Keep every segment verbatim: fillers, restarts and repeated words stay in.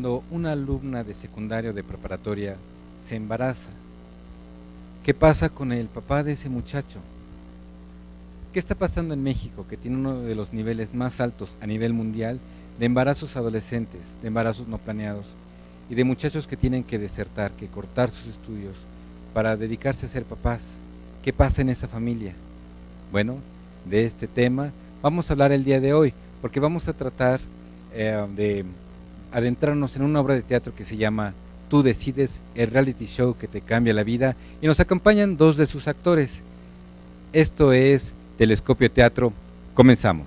cuando una alumna de secundario de preparatoria se embaraza? ¿Qué pasa con el papá de ese muchacho? ¿Qué está pasando en México, que tiene uno de los niveles más altos a nivel mundial de embarazos adolescentes, de embarazos no planeados y de muchachos que tienen que desertar, que cortar sus estudios para dedicarse a ser papás? ¿Qué pasa en esa familia? Bueno, de este tema vamos a hablar el día de hoy, porque vamos a tratar eh, de adentrarnos en una obra de teatro que se llama Tú Decides, el reality show que te cambia la vida, y nos acompañan dos de sus actores. Esto es Telescopio Teatro, comenzamos.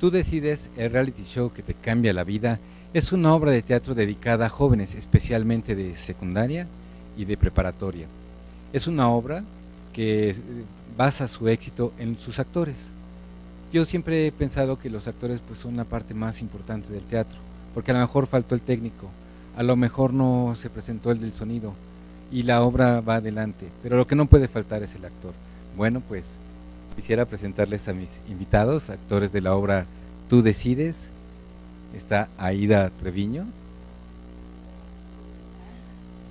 Tú Decides, el reality show que te cambia la vida, es una obra de teatro dedicada a jóvenes, especialmente de secundaria y de preparatoria. Es una obra que basa su éxito en sus actores. Yo siempre he pensado que los actores pues, son la parte más importante del teatro, porque a lo mejor faltó el técnico, a lo mejor no se presentó el del sonido y la obra va adelante, pero lo que no puede faltar es el actor. Bueno, pues quisiera presentarles a mis invitados, actores de la obra Tú Decides. Está Aida Treviño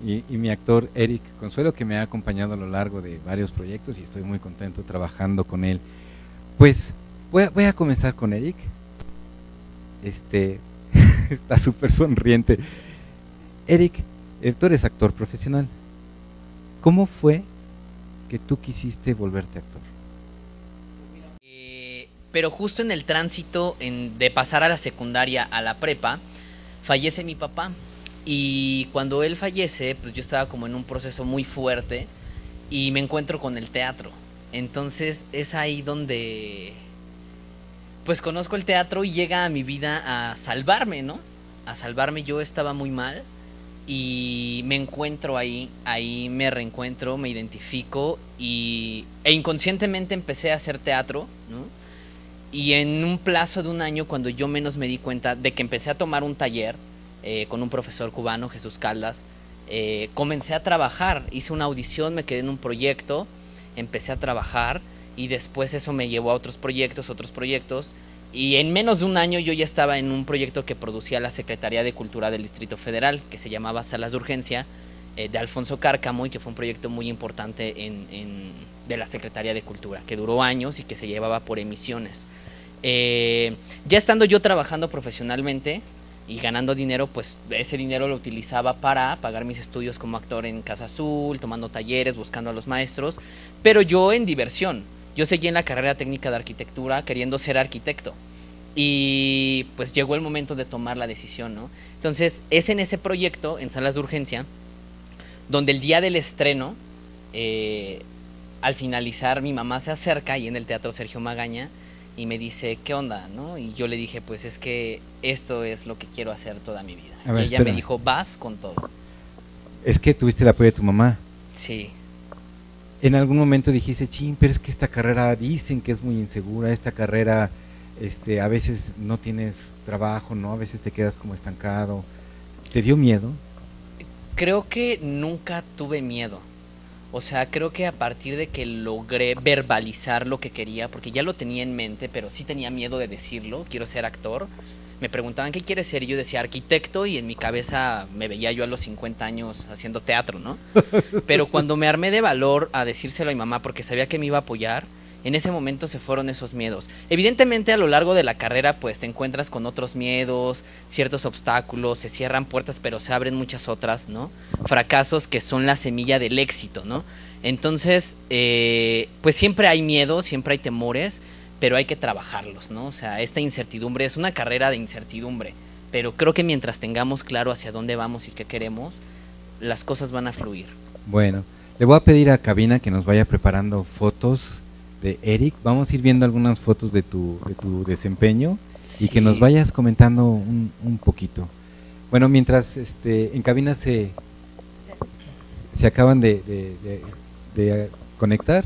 y, y mi actor Eric Consuelo, que me ha acompañado a lo largo de varios proyectos y estoy muy contento trabajando con él. Pues voy a, voy a comenzar con Eric. Este está súper sonriente. Eric, tú eres actor profesional. ¿Cómo fue que tú quisiste volverte actor? Pero justo en el tránsito en, de pasar a la secundaria a la prepa, fallece mi papá. Y cuando él fallece, pues yo estaba como en un proceso muy fuerte y me encuentro con el teatro. Entonces es ahí donde pues conozco el teatro y llega a mi vida a salvarme, ¿no? A salvarme. Yo estaba muy mal y me encuentro ahí, ahí me reencuentro, me identifico y, e inconscientemente empecé a hacer teatro, ¿no? Y en un plazo de un año, cuando yo menos me di cuenta de que empecé a tomar un taller eh, con un profesor cubano, Jesús Caldas, eh, comencé a trabajar, hice una audición, me quedé en un proyecto, empecé a trabajar y después eso me llevó a otros proyectos, otros proyectos. Y en menos de un año yo ya estaba en un proyecto que producía la Secretaría de Cultura del Distrito Federal, que se llamaba Salas de Urgencia, eh, de Alfonso Cárcamo, y que fue un proyecto muy importante en, en de la Secretaría de Cultura, que duró años y que se llevaba por emisiones. Eh, ya estando yo trabajando profesionalmente y ganando dinero, pues ese dinero lo utilizaba para pagar mis estudios como actor en Casa Azul, tomando talleres, buscando a los maestros, pero yo en diversión. Yo seguí en la carrera técnica de arquitectura queriendo ser arquitecto y pues llegó el momento de tomar la decisión, ¿no? Entonces es en ese proyecto, en Salas de Urgencia, donde el día del estreno, eh, al finalizar, mi mamá se acerca y en el teatro Sergio Magaña y me dice, ¿qué onda? ¿No? Y yo le dije, pues es que esto es lo que quiero hacer toda mi vida. Ver, y ella espera. Me dijo, vas con todo. Es que tuviste el apoyo de tu mamá. Sí. En algún momento dijiste, chin, pero es que esta carrera dicen que es muy insegura, esta carrera este, a veces no tienes trabajo, ¿no? A veces te quedas como estancado. ¿Te dio miedo? Creo que nunca tuve miedo. O sea, creo que a partir de que logré verbalizar lo que quería, porque ya lo tenía en mente, pero sí tenía miedo de decirlo, quiero ser actor. Me preguntaban, ¿qué quieres ser? Y yo decía, arquitecto, y en mi cabeza me veía yo a los cincuenta años haciendo teatro, ¿no? Pero cuando me armé de valor a decírselo a mi mamá, porque sabía que me iba a apoyar, en ese momento se fueron esos miedos. Evidentemente a lo largo de la carrera pues te encuentras con otros miedos, ciertos obstáculos, se cierran puertas pero se abren muchas otras, ¿no? Fracasos que son la semilla del éxito, ¿no? Entonces, eh, pues siempre hay miedos, siempre hay temores, pero hay que trabajarlos, ¿no? O sea, esta incertidumbre es una carrera de incertidumbre, pero creo que mientras tengamos claro hacia dónde vamos y qué queremos, las cosas van a fluir. Bueno, le voy a pedir a Cabina que nos vaya preparando fotos de Eric. Vamos a ir viendo algunas fotos de tu, de tu desempeño, sí, y que nos vayas comentando un, un poquito. Bueno, mientras este, en Cabina se, se acaban de, de, de, de conectar,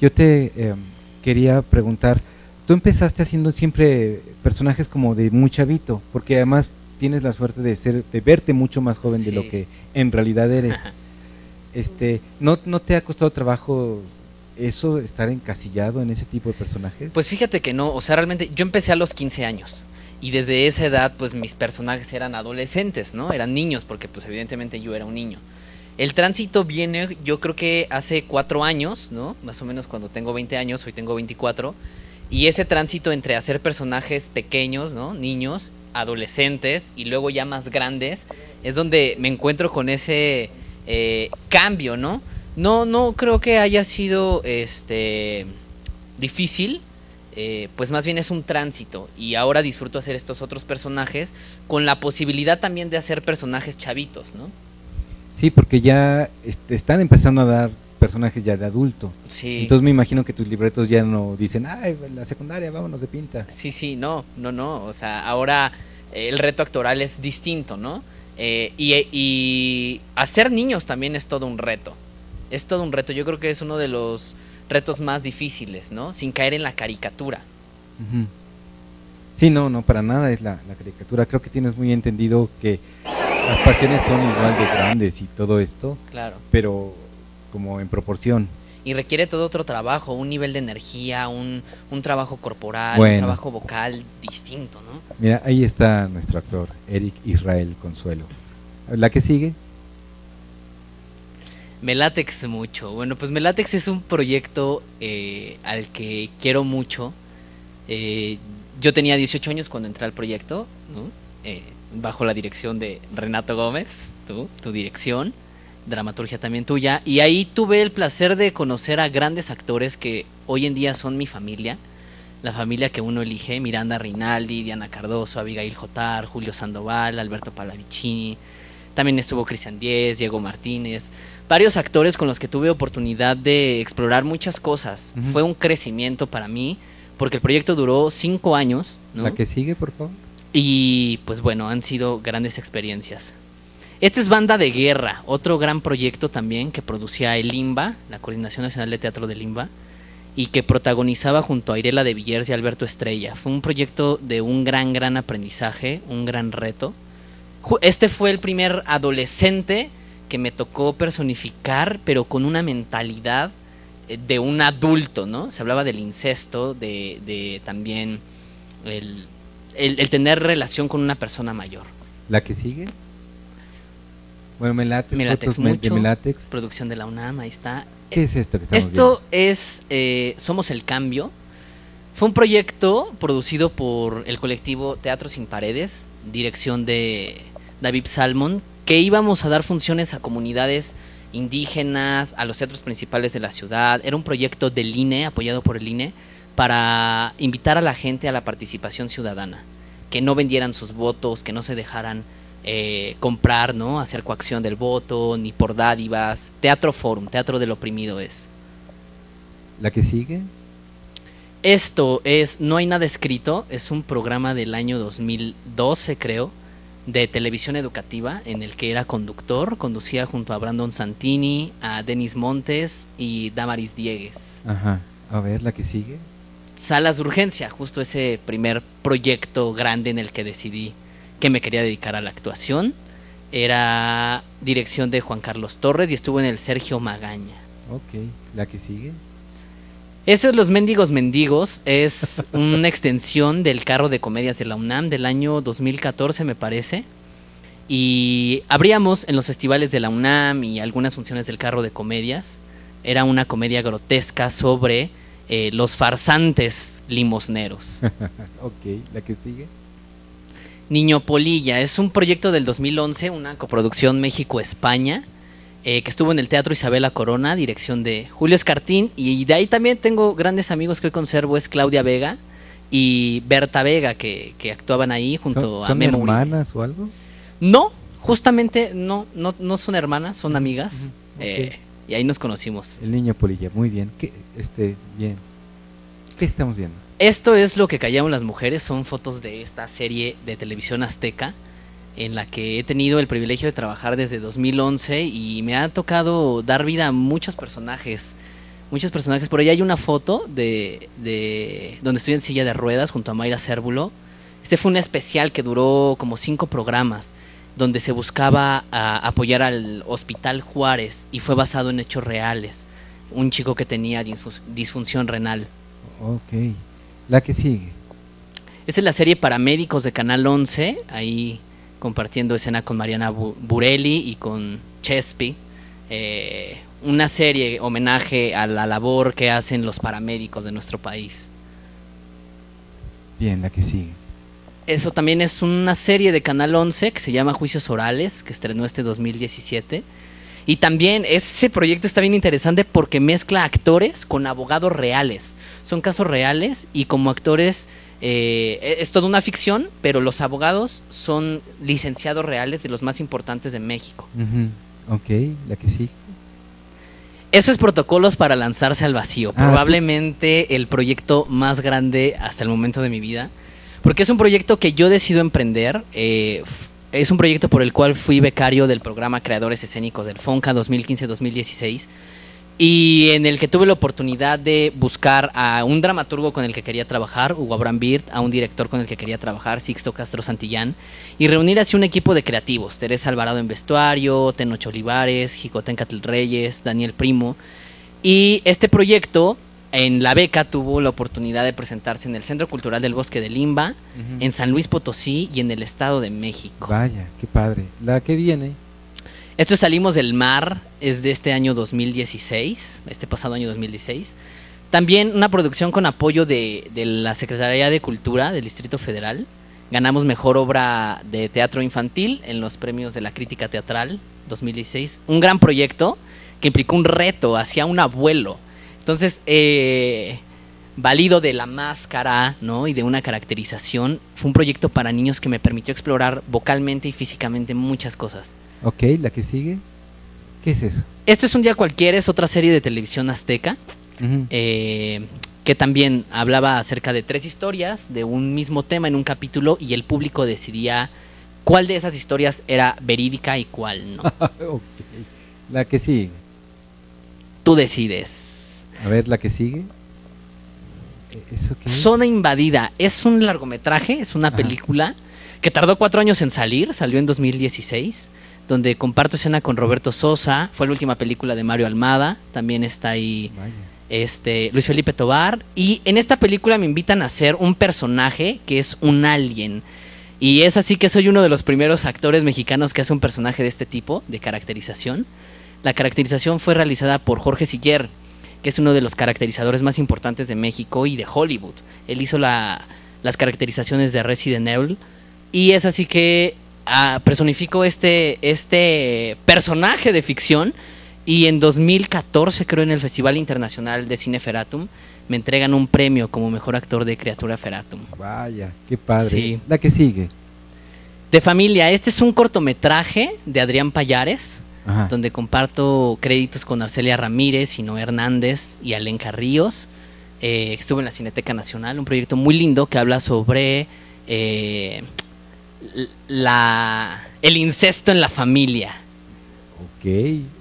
yo te eh, quería preguntar, tú empezaste haciendo siempre personajes como de muy chavito, porque además tienes la suerte de ser, de verte mucho más joven, sí, de lo que en realidad eres. Este, ¿no, ¿No te ha costado trabajo eso, estar encasillado en ese tipo de personajes? Pues fíjate que no, o sea, realmente yo empecé a los quince años y desde esa edad pues mis personajes eran adolescentes, ¿no? Eran niños porque pues evidentemente yo era un niño. El tránsito viene, yo creo que hace cuatro años, ¿no? Más o menos cuando tengo veinte años, hoy tengo veinticuatro, y ese tránsito entre hacer personajes pequeños, ¿no? Niños, adolescentes y luego ya más grandes, es donde me encuentro con ese... Eh, cambio, ¿no? No, no creo que haya sido este difícil, eh, pues más bien es un tránsito y ahora disfruto hacer estos otros personajes con la posibilidad también de hacer personajes chavitos, ¿no? Sí, porque ya est- están empezando a dar personajes ya de adulto, sí. Entonces me imagino que tus libretos ya no dicen, ay, la secundaria, vámonos de pinta. Sí, sí, no, no, no, o sea, ahora eh, el reto actoral es distinto, ¿no? Eh, y, y hacer niños también es todo un reto, es todo un reto, yo creo que es uno de los retos más difíciles, ¿no? Sin caer en la caricatura. Uh-huh. Sí, no, no, para nada es la, la caricatura, creo que tienes muy entendido que las pasiones son igual de grandes y todo esto, claro, pero como en proporción. Y requiere todo otro trabajo, un nivel de energía, un, un trabajo corporal, bueno, un trabajo vocal distinto, ¿no? Mira, ahí está nuestro actor, Eric Israel Consuelo. ¿La que sigue? Melatex mucho. Bueno, pues Melatex es un proyecto eh, al que quiero mucho. Eh, yo tenía dieciocho años cuando entré al proyecto, ¿no? Eh, bajo la dirección de Renato Gómez, tú, tu dirección. Dramaturgia también tuya, y ahí tuve el placer de conocer a grandes actores que hoy en día son mi familia, la familia que uno elige, Miranda Rinaldi, Diana Cardoso, Abigail Jotar, Julio Sandoval, Alberto Palavicini, también estuvo Cristian Diez, Diego Martínez, varios actores con los que tuve oportunidad de explorar muchas cosas. Uh-huh. Fue un crecimiento para mí, porque el proyecto duró cinco años, ¿no? La que sigue, por favor. Y pues bueno, han sido grandes experiencias. Esta es Banda de Guerra, otro gran proyecto también que producía el I N B A, la Coordinación Nacional de Teatro del I N B A, y que protagonizaba junto a Irela de Villers y Alberto Estrella. Fue un proyecto de un gran, gran aprendizaje, un gran reto. Este fue el primer adolescente que me tocó personificar, pero con una mentalidad de un adulto, ¿no? Se hablaba del incesto, de, de también el, el, el tener relación con una persona mayor. ¿La que sigue? Bueno, Melatex, Melatex mucho, de Melatex, producción de la UNAM, ahí está. ¿Qué es esto que estamos Esto viendo? es eh, Somos el Cambio. Fue un proyecto producido por el colectivo Teatro Sin Paredes, dirección de David Salmon, que íbamos a dar funciones a comunidades indígenas, a los teatros principales de la ciudad. Era un proyecto del I N E, apoyado por el I N E, para invitar a la gente a la participación ciudadana, que no vendieran sus votos, que no se dejaran... Eh, comprar, ¿no? Hacer coacción del voto, ni por dádivas. Teatro Forum, Teatro del Oprimido es. ¿La que sigue? Esto es No hay nada escrito, es un programa del año dos mil doce, creo, de televisión educativa, en el que era conductor, conducía junto a Brandon Santini, a Denis Montes y Damaris Diegues. Ajá, a ver, ¿la que sigue? Salas de Urgencia, justo ese primer proyecto grande en el que decidí que me quería dedicar a la actuación. Era dirección de Juan Carlos Torres y estuvo en el Sergio Magaña. Ok, ¿la que sigue? Eso es Los Mendigos Mendigos, es una extensión del Carro de Comedias de la UNAM del año dos mil catorce, me parece, y abríamos en los festivales de la UNAM y algunas funciones del Carro de Comedias. Era una comedia grotesca sobre eh, los farsantes limosneros. Ok, ¿la que sigue? Niño Polilla, es un proyecto del dos mil once, una coproducción México-España, eh, que estuvo en el Teatro Isabela Corona, dirección de Julio Escartín, y de ahí también tengo grandes amigos que hoy conservo, es Claudia Vega y Berta Vega, que, que actuaban ahí junto a Memory. ¿Son hermanas o algo? No, justamente no, no, no son hermanas, son amigas, okay. eh, y ahí nos conocimos. El Niño Polilla, muy bien. ¿Qué, este, bien. ¿Qué estamos viendo? Esto es Lo que callamos las mujeres, son fotos de esta serie de Televisión Azteca en la que he tenido el privilegio de trabajar desde dos mil once y me ha tocado dar vida a muchos personajes, muchos personajes. Por ahí hay una foto de, de donde estoy en silla de ruedas junto a Mayra Cérvulo. Este fue un especial que duró como cinco programas donde se buscaba a, apoyar al Hospital Juárez y fue basado en hechos reales, un chico que tenía disfunción renal. Ok. La que sigue. Esta es la serie Paramédicos de Canal once, ahí compartiendo escena con Mariana Burelli y con Chespi. Eh, una serie homenaje a la labor que hacen los paramédicos de nuestro país. Bien, la que sigue. Eso también es una serie de Canal once que se llama Juicios Orales, que estrenó este dos mil diecisiete. Y también ese proyecto está bien interesante porque mezcla actores con abogados reales. Son casos reales y como actores eh, es toda una ficción, pero los abogados son licenciados reales de los más importantes de México. Uh-huh. Ok, la que sí. Eso es Protocolos para lanzarse al vacío. Ah, probablemente el proyecto más grande hasta el momento de mi vida. Porque es un proyecto que yo decido emprender. Eh, Es un proyecto por el cual fui becario del programa Creadores Escénicos del FONCA dos mil quince dos mil dieciséis y en el que tuve la oportunidad de buscar a un dramaturgo con el que quería trabajar, Hugo Abraham Birt, a un director con el que quería trabajar, Sixto Castro Santillán, y reunir así un equipo de creativos, Teresa Alvarado en vestuario, Tenoch Olivares, Jicotencatl Reyes, Daniel Primo, y este proyecto... En la beca tuvo la oportunidad de presentarse en el Centro Cultural del Bosque del I N B A, uh-huh. en San Luis Potosí y en el Estado de México. Vaya, qué padre. La que viene. Esto es Salimos del Mar, es de este año dos mil dieciséis, este pasado año dos mil dieciséis. También una producción con apoyo de, de la Secretaría de Cultura del Distrito Federal. Ganamos Mejor Obra de Teatro Infantil en los premios de la Crítica Teatral dos mil dieciséis. Un gran proyecto que implicó un reto hacia un abuelo. Entonces, eh, valido de la máscara, ¿no? y de una caracterización, fue un proyecto para niños que me permitió explorar vocalmente y físicamente muchas cosas. Ok, la que sigue. ¿Qué es eso? Esto es Un Día Cualquiera, es otra serie de Televisión Azteca, uh-huh. eh, que también hablaba acerca de tres historias, de un mismo tema en un capítulo, y el público decidía cuál de esas historias era verídica y cuál no. Ok, la que sigue. Tú decides. A ver, la que sigue. ¿Eso qué es? Zona Invadida. Es un largometraje, es una Ajá. película que tardó cuatro años en salir, salió en dos mil dieciséis, donde comparto escena con Roberto Sosa, fue la última película de Mario Almada, también está ahí este, Luis Felipe Tovar, y en esta película me invitan a hacer un personaje que es un alien, y es así que soy uno de los primeros actores mexicanos que hace un personaje de este tipo, de caracterización. La caracterización fue realizada por Jorge Siller, que es uno de los caracterizadores más importantes de México y de Hollywood. Él hizo la, las caracterizaciones de Resident Evil y es así que ah, personificó este, este personaje de ficción y en dos mil catorce, creo, en el Festival Internacional de Cine Feratum, me entregan un premio como mejor actor de Criatura Feratum. Vaya, qué padre. Sí. La que sigue. De familia, este es un cortometraje de Adrián Pallares, Ajá. donde comparto créditos con Arcelia Ramírez, Sino Hernández y Alenca Ríos. Eh, estuve en la Cineteca Nacional, un proyecto muy lindo que habla sobre eh, la, el incesto en la familia. Ok,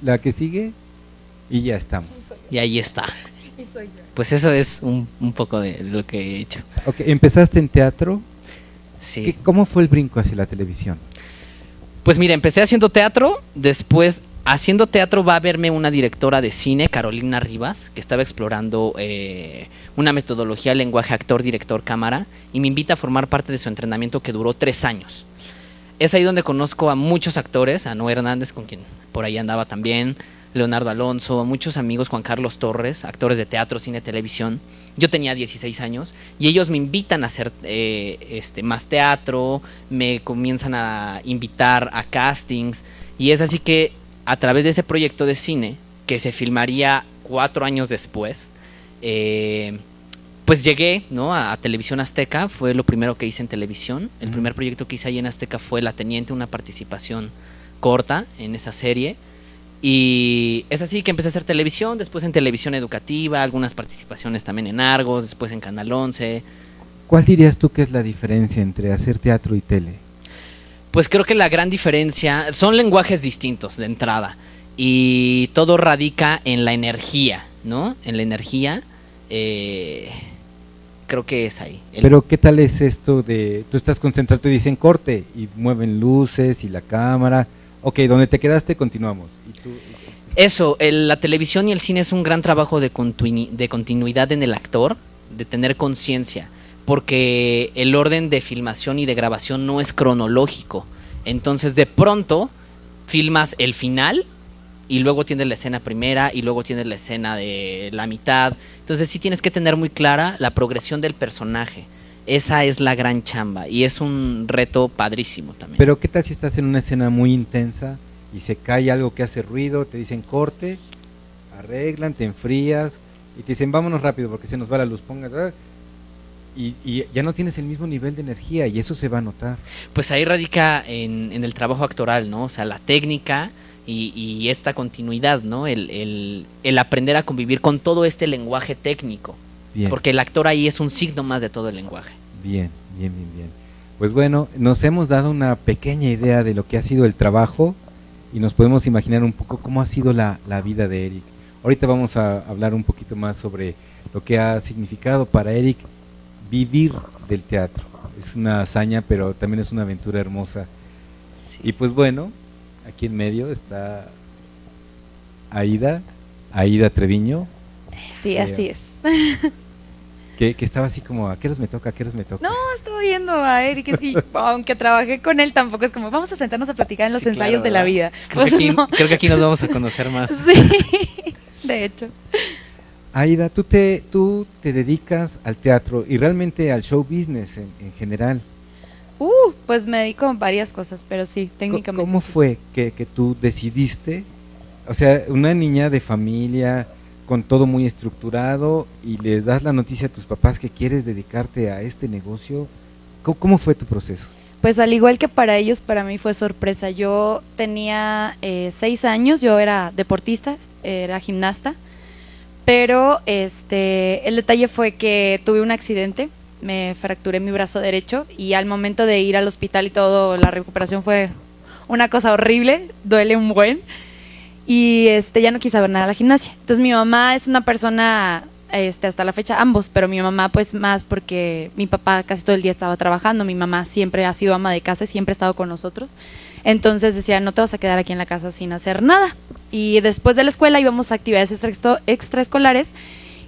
la que sigue y ya estamos. Y ahí está. Y soy yo. Pues eso es un, un poco de lo que he hecho. Ok, ¿empezaste en teatro? Sí. ¿Cómo fue el brinco hacia la televisión? Pues mira, empecé haciendo teatro, después haciendo teatro va a verme una directora de cine, Carolina Rivas, que estaba explorando eh, una metodología, lenguaje, actor, director, cámara, y me invita a formar parte de su entrenamiento que duró tres años. Es ahí donde conozco a muchos actores, a Noé Hernández, con quien por ahí andaba también, Leonardo Alonso, muchos amigos, Juan Carlos Torres, actores de teatro, cine, televisión. Yo tenía dieciséis años y ellos me invitan a hacer eh, este, más teatro, me comienzan a invitar a castings, y es así que a través de ese proyecto de cine, que se filmaría cuatro años después, eh, pues llegué, ¿no?, a, a Televisión Azteca. Fue lo primero que hice en televisión. El uh-huh. primer proyecto que hice ahí en Azteca fue La Teniente, una participación corta en esa serie. Y es así que empecé a hacer televisión, después en televisión educativa, algunas participaciones también en Argos, después en Canal once. ¿Cuál dirías tú que es la diferencia entre hacer teatro y tele? Pues creo que la gran diferencia, son lenguajes distintos de entrada, y todo radica en la energía, ¿no? En la energía, eh, creo que es ahí. El... Pero ¿qué tal es esto de, tú estás concentrado y dicen corte, y mueven luces y la cámara… Ok, donde te quedaste, continuamos. ¿Y tú? Eso, el, la televisión y el cine es un gran trabajo de, continu, de continuidad en el actor, de tener conciencia, porque el orden de filmación y de grabación no es cronológico. Entonces, de pronto, filmas el final y luego tienes la escena primera y luego tienes la escena de la mitad. Entonces, sí tienes que tener muy clara la progresión del personaje. Esa es la gran chamba y es un reto padrísimo también. Pero ¿qué tal si estás en una escena muy intensa y se cae algo que hace ruido, te dicen corte, arreglan, te enfrías y te dicen vámonos rápido porque se nos va la luz, pongas… Y, y ya no tienes el mismo nivel de energía y eso se va a notar. Pues ahí radica en, en el trabajo actoral, ¿no? O sea, la técnica y, y esta continuidad, ¿no? El, el, el aprender a convivir con todo este lenguaje técnico. Bien. Porque el actor ahí es un signo más de todo el lenguaje. Bien, bien, bien, bien. Pues bueno, nos hemos dado una pequeña idea de lo que ha sido el trabajo y nos podemos imaginar un poco cómo ha sido la, la vida de Eric. Ahorita vamos a hablar un poquito más sobre lo que ha significado para Eric vivir del teatro. Es una hazaña, pero también es una aventura hermosa. Sí. Y pues bueno, aquí en medio está Aida, Aida Treviño. Sí, eh, así es. Que, que estaba así como, ¿a qué horas me toca? ¿A qué horas me toca? No, estaba viendo a Eric, es que aunque trabajé con él tampoco es como, vamos a sentarnos a platicar en los sí, ensayos claro, de la vida. Creo, pues que aquí, no. creo que aquí nos vamos a conocer más. Sí, de hecho. Aida, tú te, tú te dedicas al teatro y realmente al show business en, en general. Uh, pues me dedico a varias cosas, pero sí, técnicamente. ¿Cómo sí. fue que, que tú decidiste? O sea, una niña de familia… con todo muy estructurado y les das la noticia a tus papás que quieres dedicarte a este negocio. ¿Cómo, cómo fue tu proceso? Pues al igual que para ellos, para mí fue sorpresa. Yo tenía eh, seis años, yo era deportista, era gimnasta, pero este, el detalle fue que tuve un accidente, me fracturé mi brazo derecho y al momento de ir al hospital y todo, la recuperación fue una cosa horrible, duele un buen. Y este, ya no quise abandonar a la gimnasia. Entonces mi mamá es una persona, este, hasta la fecha ambos, pero mi mamá pues más porque mi papá casi todo el día estaba trabajando, mi mamá siempre ha sido ama de casa, siempre ha estado con nosotros. Entonces decía, no te vas a quedar aquí en la casa sin hacer nada. Y después de la escuela íbamos a actividades extra, extraescolares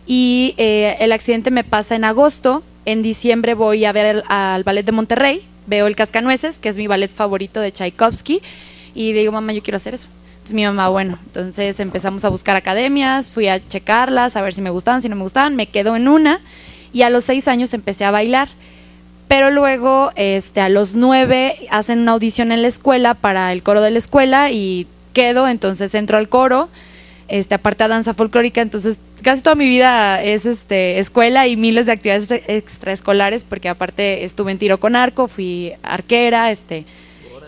y eh, el accidente me pasa en agosto, en diciembre voy a ver el, al Ballet de Monterrey, veo el Cascanueces, que es mi ballet favorito de Tchaikovsky, y digo, mamá, yo quiero hacer eso. Mi mamá, bueno, entonces empezamos a buscar academias, fui a checarlas, a ver si me gustaban, si no me gustaban, me quedo en una y a los seis años empecé a bailar, pero luego este, a los nueve hacen una audición en la escuela para el coro de la escuela y quedo, entonces entro al coro, este, aparte a danza folclórica, entonces casi toda mi vida es este, escuela y miles de actividades extraescolares porque aparte estuve en tiro con arco, fui arquera, este…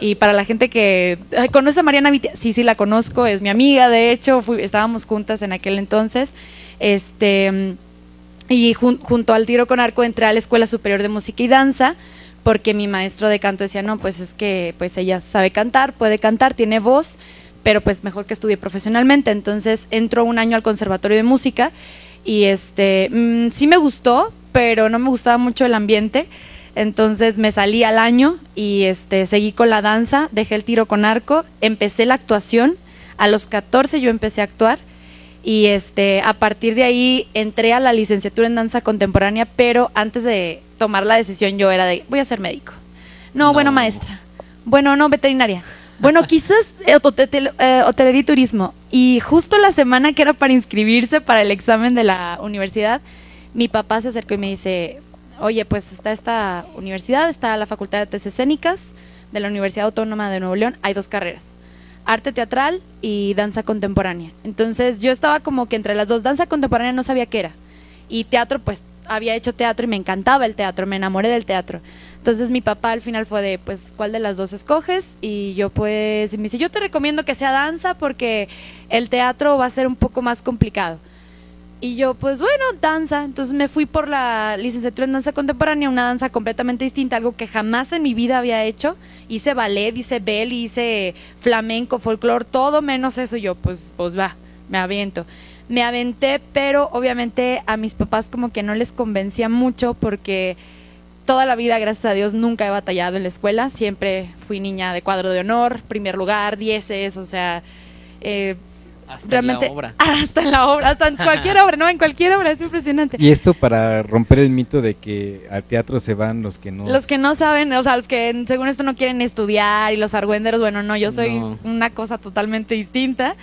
Y para la gente que… ¿Conoce a Mariana Vitti? Sí, sí la conozco, es mi amiga, de hecho, fui, estábamos juntas en aquel entonces. Este, y jun, junto al tiro con arco entré a la Escuela Superior de Música y Danza, porque mi maestro de canto decía, no, pues es que pues ella sabe cantar, puede cantar, tiene voz, pero pues mejor que estudie profesionalmente. Entonces entró un año al Conservatorio de Música y este, mmm, sí me gustó, pero no me gustaba mucho el ambiente. Entonces me salí al año y este, seguí con la danza, dejé el tiro con arco, empecé la actuación, a los catorce yo empecé a actuar y este, a partir de ahí entré a la licenciatura en danza contemporánea, pero antes de tomar la decisión yo era de, voy a ser médico, no, no. bueno maestra, bueno no veterinaria, bueno quizás hotel, eh, hotelería y turismo, Y justo la semana que era para inscribirse para el examen de la universidad, mi papá se acercó y me dice, oye, pues está esta universidad, está la Facultad de Artes Escénicas de la Universidad Autónoma de Nuevo León, hay dos carreras, arte teatral y danza contemporánea. Entonces yo estaba como que entre las dos, danza contemporánea no sabía qué era, y teatro, pues había hecho teatro y me encantaba el teatro, me enamoré del teatro. Entonces mi papá al final fue de, pues, ¿cuál de las dos escoges? Y yo pues, y me dice, yo te recomiendo que sea danza porque el teatro va a ser un poco más complicado. Y yo pues, bueno, danza. Entonces me fui por la licenciatura en danza contemporánea, una danza completamente distinta, algo que jamás en mi vida había hecho. Hice ballet, hice belly, hice flamenco, folclore, todo menos eso. Yo pues, pues va, me aviento. Me aventé, pero obviamente a mis papás como que no les convencía mucho porque toda la vida, gracias a Dios, nunca he batallado en la escuela. Siempre fui niña de cuadro de honor, primer lugar, dieces, o sea… Eh, hasta realmente, en la obra. Hasta en la obra, hasta en cualquier obra, no, en cualquier obra, es impresionante. Y esto para romper el mito de que al teatro se van los que no… Los que no saben, o sea, los que según esto no quieren estudiar y los argüenderos, bueno, no, yo soy no. una cosa totalmente distinta.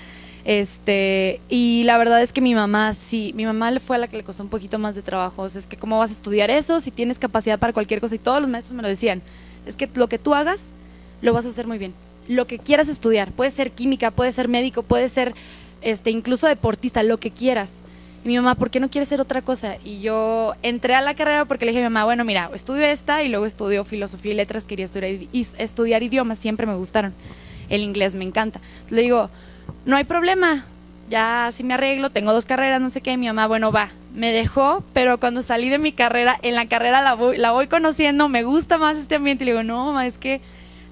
Este, y la verdad es que mi mamá sí, mi mamá fue a la que le costó un poquito más de trabajo, o sea, es que cómo vas a estudiar eso si tienes capacidad para cualquier cosa, y todos los maestros me lo decían, es que lo que tú hagas lo vas a hacer muy bien, lo que quieras estudiar, puede ser química, puede ser médico, puede ser este, incluso deportista, lo que quieras. Y mi mamá, ¿por qué no quieres ser otra cosa? Y yo entré a la carrera porque le dije a mi mamá, bueno mira, estudio esta y luego estudio filosofía y letras, quería estudiar, y estudiar idiomas, siempre me gustaron, el inglés me encanta, le digo… No hay problema, ya así me arreglo, tengo dos carreras, no sé qué, mi mamá, bueno, va, me dejó, pero cuando salí de mi carrera, en la carrera la voy, la voy conociendo, me gusta más este ambiente, y le digo, no, mamá, es que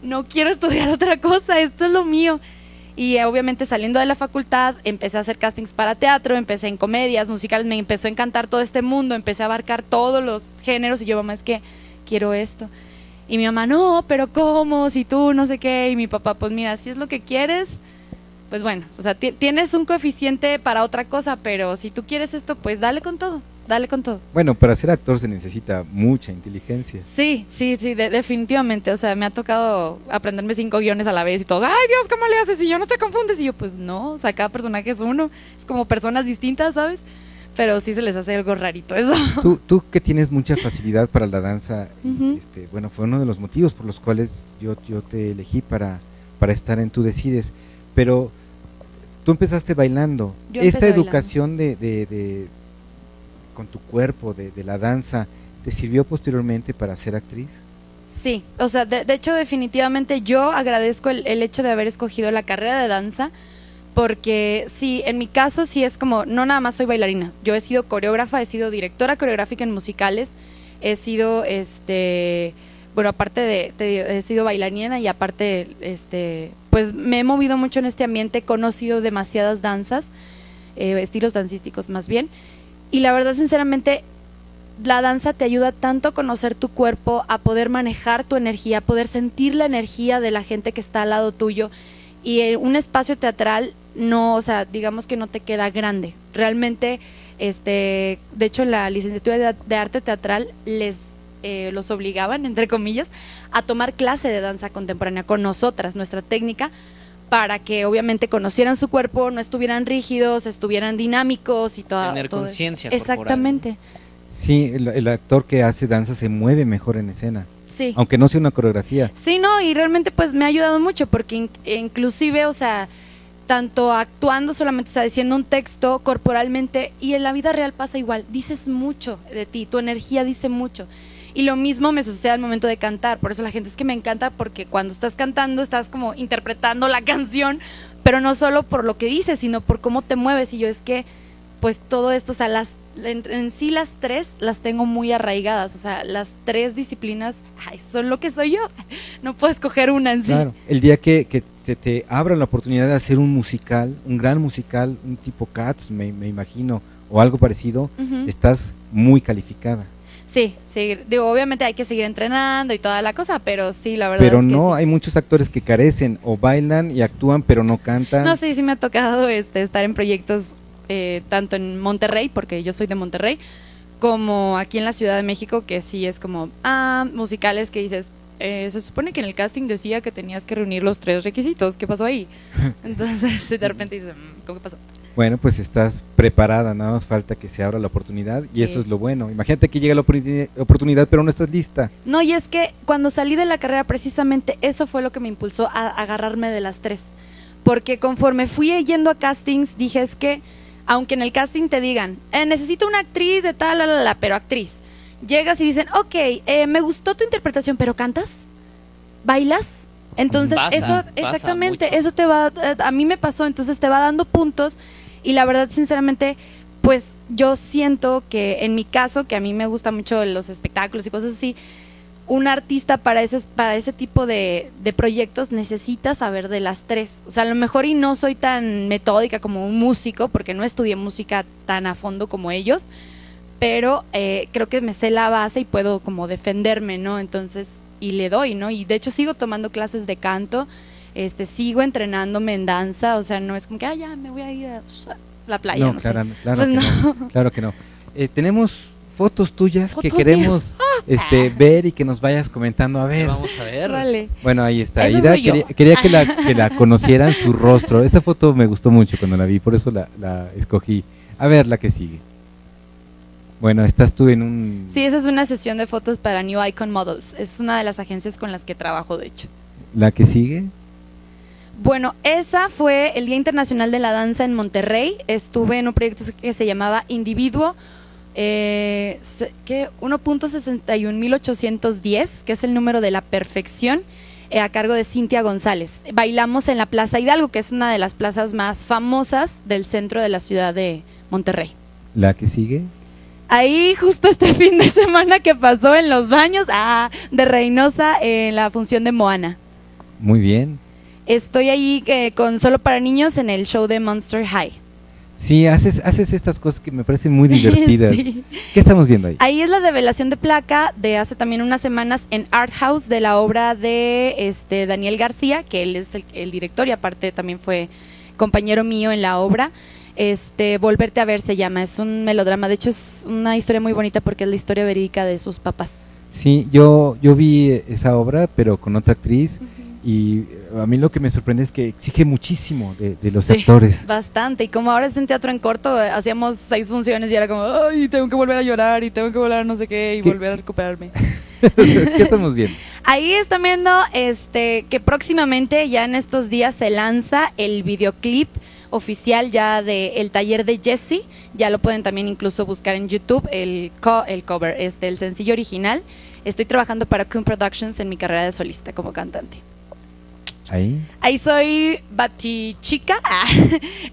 no quiero estudiar otra cosa, esto es lo mío. Y eh, obviamente saliendo de la facultad, empecé a hacer castings para teatro, empecé en comedias, musicales, me empezó a encantar todo este mundo, empecé a abarcar todos los géneros, y yo, mamá, es que quiero esto. Y mi mamá, no, pero ¿cómo? Si tú, no sé qué, y mi papá, pues mira, si es lo que quieres… Pues bueno, o sea, tienes un coeficiente para otra cosa, pero si tú quieres esto, pues dale con todo, dale con todo. Bueno, para ser actor se necesita mucha inteligencia. Sí, sí, sí, de definitivamente, o sea, me ha tocado aprenderme cinco guiones a la vez y todo, ay Dios, ¿cómo le haces? Y yo, no te confundes, y yo, pues no, o sea, cada personaje es uno, es como personas distintas, ¿sabes? Pero sí se les hace algo rarito eso. Tú, tú que tienes mucha facilidad para la danza, uh-huh. este, bueno, fue uno de los motivos por los cuales yo, yo te elegí para, para estar en Tú Decides, pero… Tú empezaste bailando. Yo Esta educación bailando. De, de, de con tu cuerpo, de, de la danza, ¿te sirvió posteriormente para ser actriz? Sí, o sea, de, de hecho definitivamente yo agradezco el, el hecho de haber escogido la carrera de danza, porque sí, en mi caso sí es como, no nada más soy bailarina, yo he sido coreógrafa, he sido directora coreográfica en musicales, he sido, este, bueno, aparte de, te, he sido bailarina y aparte, este… pues me he movido mucho en este ambiente, he conocido demasiadas danzas, eh, estilos dancísticos más bien, y la verdad sinceramente la danza te ayuda tanto a conocer tu cuerpo, a poder manejar tu energía, a poder sentir la energía de la gente que está al lado tuyo, y en un espacio teatral no, o sea, digamos que no te queda grande, realmente, este, de hecho en la licenciatura de arte teatral les… Eh, los obligaban, entre comillas, a tomar clase de danza contemporánea con nosotras, nuestra técnica, para que obviamente conocieran su cuerpo, no estuvieran rígidos, estuvieran dinámicos y todo. Tener conciencia corporal. Exactamente. Sí, el, el actor que hace danza se mueve mejor en escena. Sí. Aunque no sea una coreografía. Sí, no, y realmente pues me ha ayudado mucho, porque in, inclusive, o sea… tanto actuando solamente, o sea, diciendo un texto corporalmente, y en la vida real pasa igual, dices mucho de ti, tu energía dice mucho. Y lo mismo me sucede al momento de cantar, por eso la gente es que me encanta, porque cuando estás cantando estás como interpretando la canción, pero no solo por lo que dices, sino por cómo te mueves, y yo es que pues todo esto, o sea, las, en, en sí las tres las tengo muy arraigadas, o sea, las tres disciplinas ay, son lo que soy yo, no puedo escoger una en sí. Claro, el día que, que se te abra la oportunidad de hacer un musical, un gran musical, un tipo Cats, me, me imagino, o algo parecido, uh-huh. estás muy calificada. Sí, sí, digo, obviamente hay que seguir entrenando y toda la cosa, pero sí, la verdad pero es que no, sí. Hay muchos actores que carecen, o bailan y actúan, pero no cantan. No, sí, sí me ha tocado este, estar en proyectos, eh, tanto en Monterrey, porque yo soy de Monterrey, como aquí en la Ciudad de México, que sí es como, ah, musicales que dices, eh, se supone que en el casting decía que tenías que reunir los tres requisitos. ¿Qué pasó ahí? Entonces de repente dices, ¿cómo que pasó? Bueno, pues estás preparada, nada más falta que se abra la oportunidad y sí, eso es lo bueno. Imagínate que llega la oportunidad pero no estás lista. No, y es que cuando salí de la carrera precisamente eso fue lo que me impulsó a agarrarme de las tres. Porque conforme fui yendo a castings dije, es que aunque en el casting te digan, eh, necesito una actriz de tal, la, la, la, pero actriz. Llegas y dicen, ok, eh, me gustó tu interpretación, pero ¿cantas? ¿Bailas? Entonces pasa, eso, pasa exactamente, mucho. Eso te va, a mí me pasó, entonces te va dando puntos. Y la verdad, sinceramente, pues yo siento que en mi caso, que a mí me gustan mucho los espectáculos y cosas así, un artista para ese, para ese tipo de, de proyectos necesita saber de las tres. O sea, a lo mejor y no soy tan metódica como un músico, porque no estudié música tan a fondo como ellos, pero eh, creo que me sé la base y puedo como defenderme, ¿no? Entonces, y le doy, ¿no? Y de hecho sigo tomando clases de canto. Este, sigo entrenándome en danza, o sea, no es como que, ah, ya, me voy a ir a la playa. No, no claro, sé. Claro, pues que no. No, claro que no. Eh, tenemos fotos tuyas ¿Fotos que queremos ah. este, ver y que nos vayas comentando. A ver. Vamos a ver. Vale. Bueno, ahí está. Ida, quería, quería que, la, que la conocieran su rostro. Esta foto me gustó mucho cuando la vi, por eso la, la escogí. A ver, la que sigue. Bueno, estás tú en un… Sí, esa es una sesión de fotos para New Icon Models. Es una de las agencias con las que trabajo, de hecho. ¿La que sigue? Bueno, esa fue el Día Internacional de la Danza en Monterrey. Estuve en un proyecto que se llamaba Individuo eh, uno punto sesenta y un mil ochocientos diez, que es el número de la perfección, eh, a cargo de Cintia González. Bailamos en la Plaza Hidalgo, que es una de las plazas más famosas del centro de la ciudad de Monterrey. ¿La que sigue? Ahí justo este fin de semana que pasó en los baños ah, de Reynosa, eh, en la función de Moana. Muy bien. Estoy ahí eh, con Solo para Niños en el show de Monster High. Sí, haces, haces estas cosas que me parecen muy divertidas. Sí. ¿Qué estamos viendo ahí? Ahí es la develación de placa de hace también unas semanas en Art House, de la obra de este Daniel García, que él es el, el director y aparte también fue compañero mío en la obra. Este, Volverte a ver se llama, es un melodrama, de hecho es una historia muy bonita porque es la historia verídica de sus papás. Sí, yo, yo vi esa obra pero con otra actriz. Uh-huh. Y a mí lo que me sorprende es que exige muchísimo de, de los sí, actores. Bastante, y como ahora es en teatro en corto, hacíamos seis funciones y era como, ay, tengo que volver a llorar y tengo que volver a no sé qué y ¿Qué? volver a recuperarme. ¿Qué estamos viendo? Ahí están viendo este, que próximamente, ya en estos días, se lanza el videoclip oficial ya de El Taller de Jessie. Ya lo pueden también incluso buscar en YouTube, el, co el cover, este, el sencillo original. Estoy trabajando para Coon Productions en mi carrera de solista como cantante. Ahí. Ahí soy Batichica,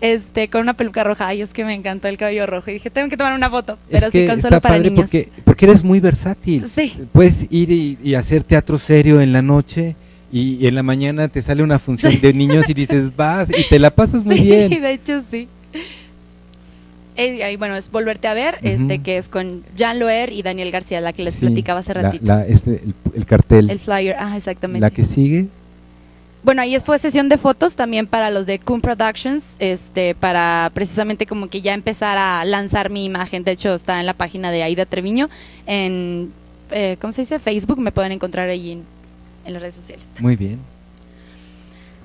este, con una peluca roja. Ay, es que me encantó el cabello rojo y dije, tengo que tomar una foto, pero es que sí, con Solo para Niños. Porque, porque eres muy versátil. Sí. Puedes ir y, y hacer teatro serio en la noche y, y en la mañana te sale una función de niños y dices, vas y te la pasas muy sí, bien. Sí, de hecho sí. Y bueno, es Volverte a ver, uh-huh, este, que es con Jean Loer y Daniel García, la que les sí, platicaba hace ratito. La, la, este, el, el cartel. El flyer, ah, exactamente. La que sigue. Bueno, ahí fue sesión de fotos también para los de Coon Productions, este, para precisamente como que ya empezar a lanzar mi imagen. De hecho, está en la página de Aida Treviño, en, eh, ¿cómo se dice? Facebook, me pueden encontrar allí en, en las redes sociales. Muy bien.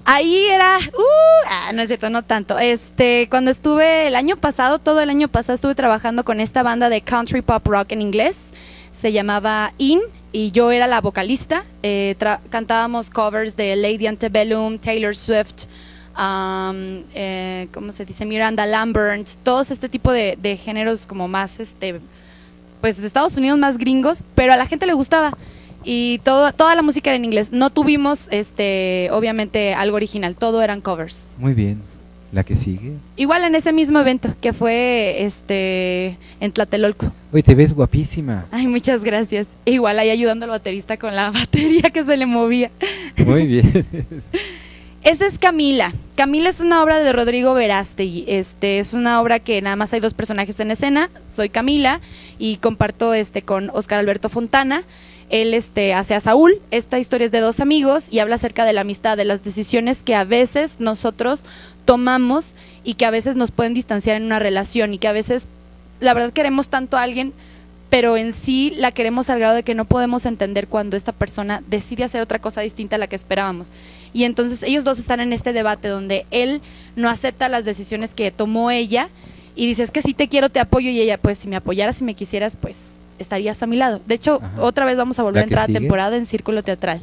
Ahí era, uh, ah, no es cierto, no tanto. Este, cuando estuve el año pasado, todo el año pasado estuve trabajando con esta banda de country pop rock en inglés, se llamaba I N B A. Y yo era la vocalista, eh, cantábamos covers de Lady Antebellum, Taylor Swift, um, eh, ¿cómo se dice? Miranda Lambert, todos este tipo de, de géneros como más, este, pues de Estados Unidos, más gringos, pero a la gente le gustaba y todo, toda la música era en inglés. No tuvimos, este, obviamente, algo original, todo eran covers. Muy bien. ¿La que sigue? Igual en ese mismo evento, que fue este en Tlatelolco. Oye, te ves guapísima. Ay, muchas gracias. Igual ahí ayudando al baterista con la batería que se le movía. Muy bien. Esa es Camila. Camila es una obra de Rodrigo Verástegui. Este, es una obra que nada más hay dos personajes en escena. Soy Camila y comparto este con Óscar Alberto Fontana. Él este, hace a Saúl. Esta historia es de dos amigos y habla acerca de la amistad, de las decisiones que a veces nosotros tomamos y que a veces nos pueden distanciar en una relación y que a veces la verdad queremos tanto a alguien, pero en sí la queremos al grado de que no podemos entender cuando esta persona decide hacer otra cosa distinta a la que esperábamos. Y entonces ellos dos están en este debate donde él no acepta las decisiones que tomó ella y dice, es que sí te quiero, te apoyo, y ella, pues si me apoyaras, si me quisieras, pues estarías a mi lado. De hecho, ajá, otra vez vamos a volver a entrar a temporada en Círculo Teatral.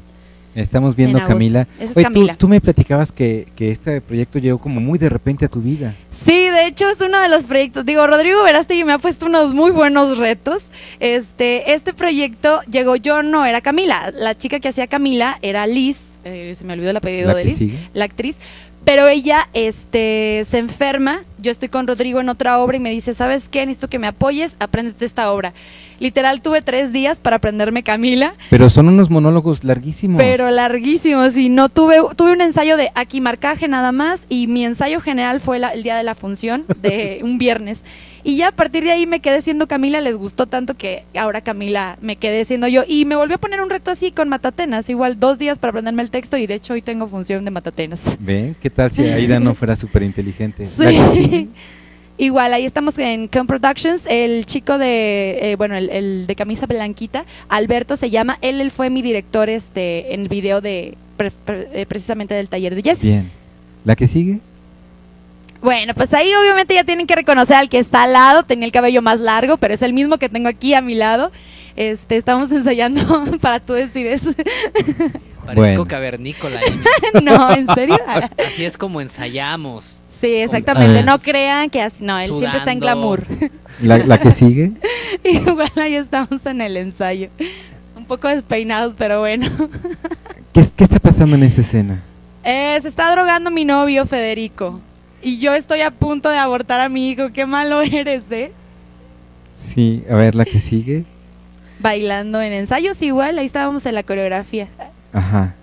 Estamos viendo Camila. Es Oye, Camila. Tú, tú me platicabas que, que este proyecto llegó como muy de repente a tu vida. Sí, de hecho es uno de los proyectos. Digo, Rodrigo Verástegui me ha puesto unos muy buenos retos. Este, este proyecto llegó, yo no era Camila. La chica que hacía Camila era Liz, eh, se me olvidó el apellido la de Liz, sigue. la actriz. Pero ella este, se enferma, yo estoy con Rodrigo en otra obra y me dice, ¿sabes qué? Necesito que me apoyes, apréndete esta obra. Literal, tuve tres días para aprenderme Camila. Pero son unos monólogos larguísimos. Pero larguísimos, y no tuve, tuve un ensayo de aquí marcaje nada más, y mi ensayo general fue la, el día de la función, de un viernes. Y ya a partir de ahí me quedé siendo Camila, les gustó tanto que ahora Camila me quedé siendo yo. Y me volvió a poner un reto así con Matatenas, igual dos días para aprenderme el texto, y de hecho hoy tengo función de Matatenas. ¿Ven? ¿Qué tal si Aida no fuera súper inteligente? Sí. Igual, ahí estamos en Com Productions, el chico de, eh, bueno, el, el de camisa blanquita, Alberto se llama, él, él fue mi director este en el video de pre, pre, precisamente del taller de Jesse. Bien, ¿la que sigue? Bueno, pues ahí obviamente ya tienen que reconocer al que está al lado, tenía el cabello más largo, pero es el mismo que tengo aquí a mi lado. Este, estamos ensayando para Tú Decides. Parezco bueno. cavernícola. No, ¿en serio? Así es como ensayamos. Sí, exactamente, ah, no crean que así, no, él sudando. Siempre está en glamour. ¿La, la que sigue? Igual ahí estamos en el ensayo, un poco despeinados, pero bueno. ¿Qué, qué está pasando en esa escena? Eh, se está drogando mi novio Federico. Y yo estoy a punto de abortar a mi hijo, qué malo eres, ¿eh? Sí, a ver, la que sigue. Bailando en ensayos igual, ahí estábamos en la coreografía. Ajá.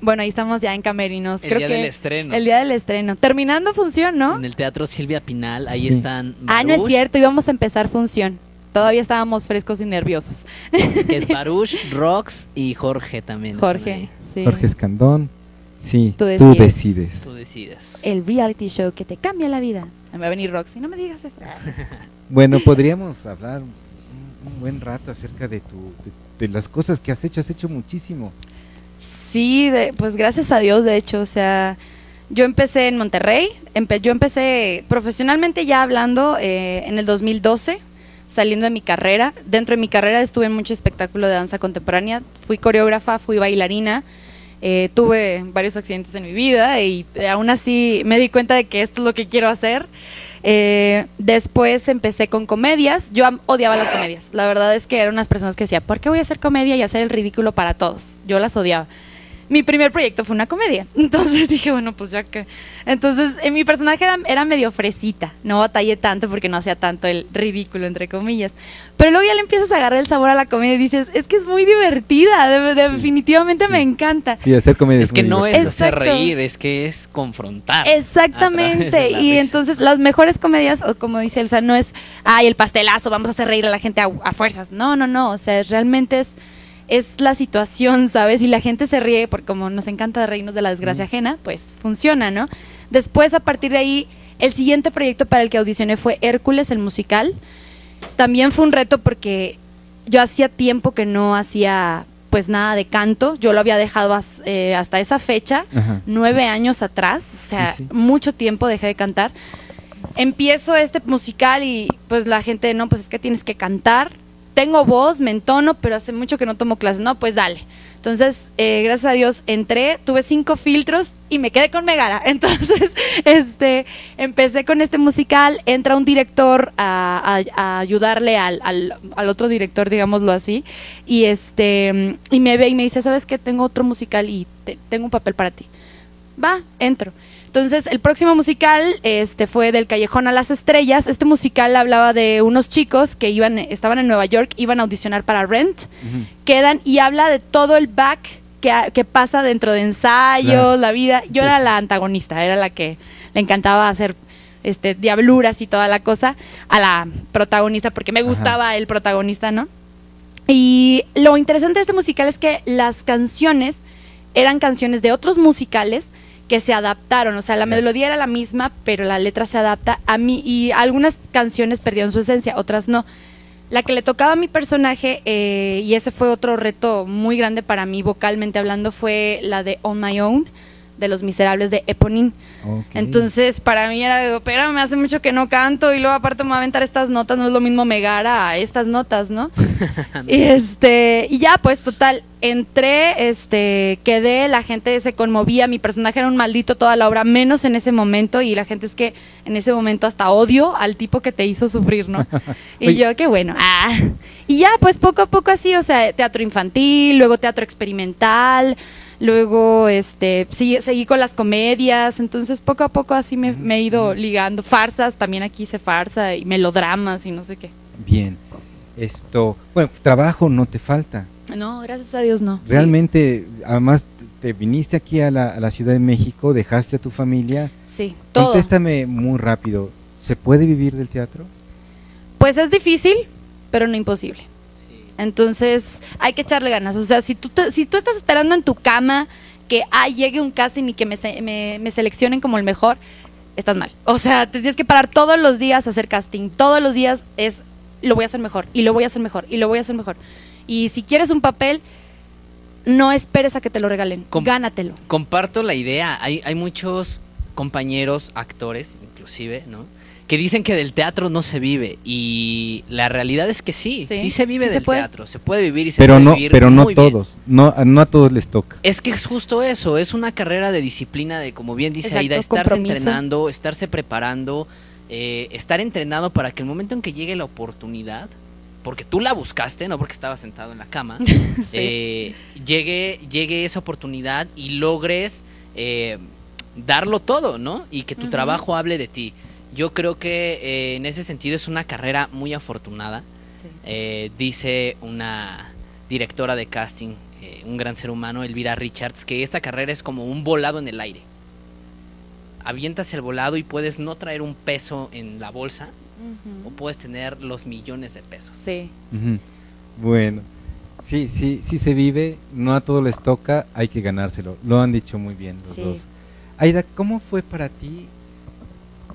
Bueno, ahí estamos ya en camerinos. El Creo día que del estreno. El día del estreno. Terminando función, ¿no? En el Teatro Silvia Pinal, ahí sí. están... Baruch. Ah, no es cierto, íbamos a empezar función. Todavía estábamos frescos y nerviosos. Que es Baruch, Rox y Jorge también. Jorge, sí. Jorge Escandón. Sí, tú decides. tú decides. Tú decides. El reality show que te cambia la vida. Me va a venir Roxy, no me digas eso. Bueno, podríamos hablar un, un buen rato acerca de, tu, de, de las cosas que has hecho. Has hecho muchísimo. Sí, de, pues gracias a Dios, de hecho. O sea, yo empecé en Monterrey. Empe yo empecé profesionalmente ya hablando eh, en el dos mil doce, saliendo de mi carrera. Dentro de mi carrera estuve en mucho espectáculo de danza contemporánea. Fui coreógrafa, fui bailarina. Eh, tuve varios accidentes en mi vida y aún así me di cuenta de que esto es lo que quiero hacer. Eh, después empecé con comedias. Yo odiaba las comedias. La verdad es que eran unas personas que decían, ¿por qué voy a hacer comedia y hacer el ridículo para todos? Yo las odiaba. Mi primer proyecto fue una comedia, entonces dije, bueno, pues ya que... Entonces, eh, mi personaje era, era medio fresita, no batallé tanto porque no hacía tanto el ridículo, entre comillas. Pero luego ya le empiezas a agarrar el sabor a la comedia y dices, es que es muy divertida, de, de, sí, definitivamente sí. me encanta. Sí, hacer comedia es, es que muy no divertido. Es hacer Exacto. reír, es que es confrontar. Exactamente, y risa. Entonces las mejores comedias, o como dice, o sea, no es, ay, el pastelazo, vamos a hacer reír a la gente a, a fuerzas. No, no, no, o sea, realmente es... es la situación, ¿sabes? Y la gente se ríe, porque como nos encanta reírnos de la desgracia ajena, pues funciona, ¿no? Después, a partir de ahí, el siguiente proyecto para el que audicioné fue Hércules, el musical. También fue un reto porque yo hacía tiempo que no hacía, pues, nada de canto. Yo lo había dejado as, eh, hasta esa fecha, Ajá. nueve años atrás, o sea, sí, sí. mucho tiempo dejé de cantar. Empiezo este musical y, pues, la gente, no, pues, es que tienes que cantar. Tengo voz, me entono, pero hace mucho que no tomo clases. No, pues dale. Entonces, eh, gracias a Dios, entré, tuve cinco filtros y me quedé con Megara. Entonces, este, empecé con este musical, entra un director a, a, a ayudarle al, al, al otro director, digámoslo así, y, este, y me ve y me dice, ¿sabes qué? Tengo otro musical y te, tengo un papel para ti. Va, entro. Entonces, el próximo musical este, fue Del Callejón a las Estrellas. Este musical hablaba de unos chicos que iban, estaban en Nueva York, iban a audicionar para Rent, uh-huh. quedan y habla de todo el back que, que pasa dentro de ensayos, claro. la vida. Yo era la antagonista, era la que le encantaba hacer este, diabluras y toda la cosa a la protagonista, porque me gustaba Ajá. el protagonista, ¿no? Y lo interesante de este musical es que las canciones eran canciones de otros musicales que se adaptaron, o sea, la melodía era la misma, pero la letra se adapta a mí, y algunas canciones perdieron su esencia, otras no. La que le tocaba a mi personaje, eh, y ese fue otro reto muy grande para mí, vocalmente hablando, fue la de On My Own, de Los Miserables de Eponine. Okay. Entonces, para mí era de, pero me hace mucho que no canto, y luego aparte me va a aventar estas notas, no es lo mismo Megara a estas notas, ¿no? Y, este, y ya, pues, total, entré, este, quedé, la gente se conmovía, mi personaje era un maldito toda la obra, menos en ese momento, y la gente es que en ese momento hasta odio al tipo que te hizo sufrir, ¿no? Y yo, qué bueno, ah. Y ya, pues, poco a poco así, o sea, teatro infantil, luego teatro experimental, luego este sí, seguí con las comedias, entonces poco a poco así me, me he ido ligando, farsas, también aquí hice farsa y melodramas y no sé qué. Bien, esto, bueno, trabajo no te falta. No, gracias a Dios no. Realmente, además te viniste aquí a la, a la Ciudad de México, dejaste a tu familia. Sí, todo. Contéstame muy rápido, ¿se puede vivir del teatro? Pues es difícil, pero no imposible. Entonces hay que echarle ganas, o sea, si tú, te, si tú estás esperando en tu cama que ah, llegue un casting y que me, me, me seleccionen como el mejor, estás mal. O sea, te tienes que parar todos los días a hacer casting, todos los días es lo voy a hacer mejor, y lo voy a hacer mejor, y lo voy a hacer mejor. Y si quieres un papel, no esperes a que te lo regalen, Com- gánatelo. Comparto la idea, hay, hay muchos compañeros, actores inclusive, ¿no?, que dicen que del teatro no se vive, y la realidad es que sí, sí, sí se vive sí del se teatro, se puede vivir y se pero puede no, vivir pero no muy todos, bien. No, no a todos les toca. Es que es justo eso, es una carrera de disciplina, de como bien dice Exacto, Aida, estarse compromiso. entrenando, estarse preparando, eh, estar entrenado para que el momento en que llegue la oportunidad, porque tú la buscaste, no porque estabas sentado en la cama, sí. eh, llegue, llegue esa oportunidad y logres eh, darlo todo, ¿no? Y que tu uh-huh. trabajo hable de ti. Yo creo que eh, en ese sentido es una carrera muy afortunada, sí. eh, dice una directora de casting, eh, un gran ser humano, Elvira Richards, que esta carrera es como un volado en el aire. Avientas el volado y puedes no traer un peso en la bolsa, uh-huh. o puedes tener los millones de pesos. Sí. Uh-huh. Bueno, sí, sí, sí se vive, no a todos les toca, hay que ganárselo, lo han dicho muy bien los sí. dos. Aida, ¿cómo fue para ti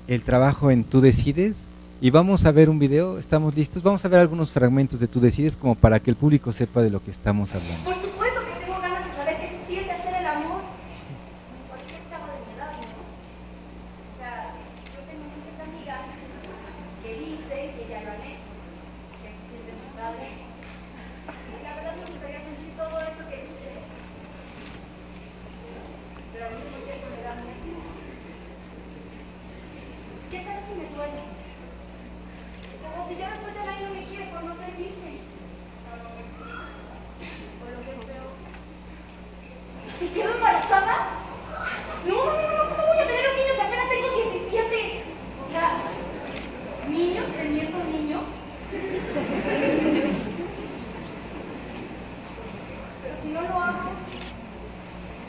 el trabajo en Tú Decides? Y vamos a ver un video, estamos listos, vamos a ver algunos fragmentos de Tú Decides como para que el público sepa de lo que estamos hablando. Por supuesto que tengo ganas de saber qué se siente hacer el amor con cualquier chavo de mi edad, ¿no? O sea, yo tengo muchas amigas que dicen que ya lo han hecho, que se sienten muy padre. La verdad me gustaría sentir todo eso que dicen, pero a mí no quiero me da miedo. ¿Qué tal si me duele? Como si ya después de la I N E no me quiere conocer virgen. O lo que es peor. ¿Y si quedo embarazada? No, no, no, ¿cómo voy a tener los niños? Apenas tengo diecisiete. O sea, niños teniendo niños. Pero si no lo hago,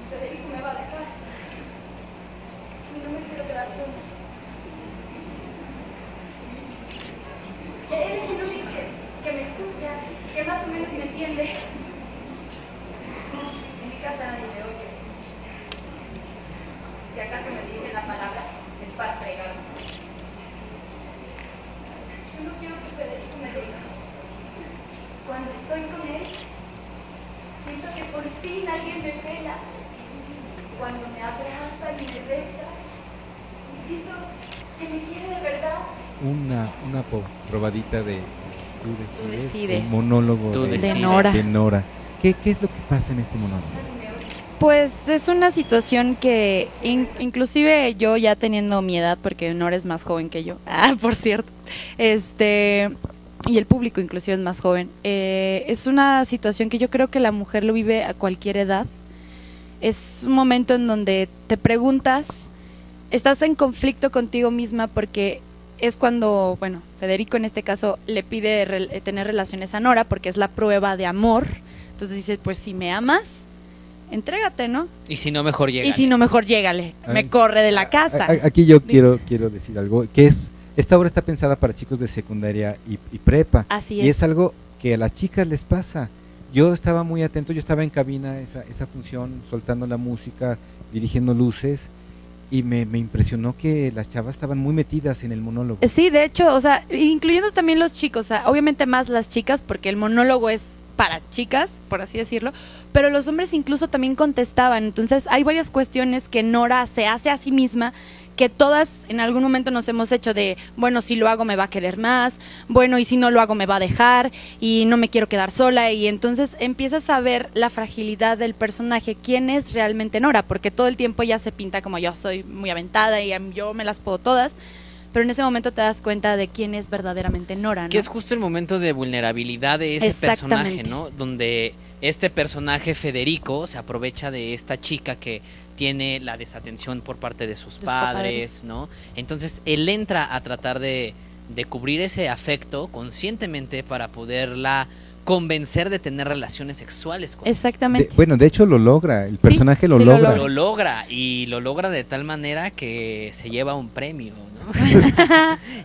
Federico me va a dejar. Y no me quiero quedar sola. Él es el único que, que me escucha, que más o menos me entiende. En mi casa nadie me oye. Si acaso me dirigen la palabra, es para pegarme. Yo no quiero que Federico me diga. Cuando estoy con él, siento que por fin alguien me pela. Cuando me abraza y me besa, siento que me quiere de verdad. Una, una probadita de Tú Decides, Tú Decides. El monólogo Tú Decides. de Nora. De Nora. ¿Qué, ¿Qué es lo que pasa en este monólogo? Pues es una situación que in, inclusive yo ya teniendo mi edad, porque Nora es más joven que yo, ah, por cierto, este y el público inclusive es más joven, eh, es una situación que yo creo que la mujer lo vive a cualquier edad. Es un momento en donde te preguntas, estás en conflicto contigo misma porque es cuando, bueno, Federico en este caso le pide re- tener relaciones a Nora porque es la prueba de amor. Entonces dice, pues si me amas, entrégate, ¿no? Y si no, mejor llégale. Y si no, mejor llégale. Ay, me corre de la casa. Aquí yo quiero, quiero decir algo, que es, esta obra está pensada para chicos de secundaria y, y prepa. Así es. Y es algo que a las chicas les pasa. Yo estaba muy atento, yo estaba en cabina esa, esa función, soltando la música, dirigiendo luces. y me, me impresionó que las chavas estaban muy metidas en el monólogo. Sí, de hecho, o sea, incluyendo también los chicos, o sea, obviamente más las chicas, porque el monólogo es para chicas, por así decirlo, pero los hombres incluso también contestaban. Entonces hay varias cuestiones que Nora se hace a sí misma, que todas en algún momento nos hemos hecho de, bueno, si lo hago me va a querer más, bueno, y si no lo hago me va a dejar, y no me quiero quedar sola, y entonces empiezas a ver la fragilidad del personaje, quién es realmente Nora, porque todo el tiempo ella se pinta como yo soy muy aventada y yo me las puedo todas, pero en ese momento te das cuenta de quién es verdaderamente Nora, ¿no? Que es justo el momento de vulnerabilidad de ese personaje, ¿no? Donde este personaje, Federico, se aprovecha de esta chica que tiene la desatención por parte de sus padres, ¿no? Entonces él entra a tratar de, de cubrir ese afecto conscientemente para poderla convencer de tener relaciones sexuales con él. Exactamente. De, bueno, de hecho lo logra, el personaje sí, lo sí, logra. Lo, lo logra, y lo logra de tal manera que se lleva un premio, ¿no?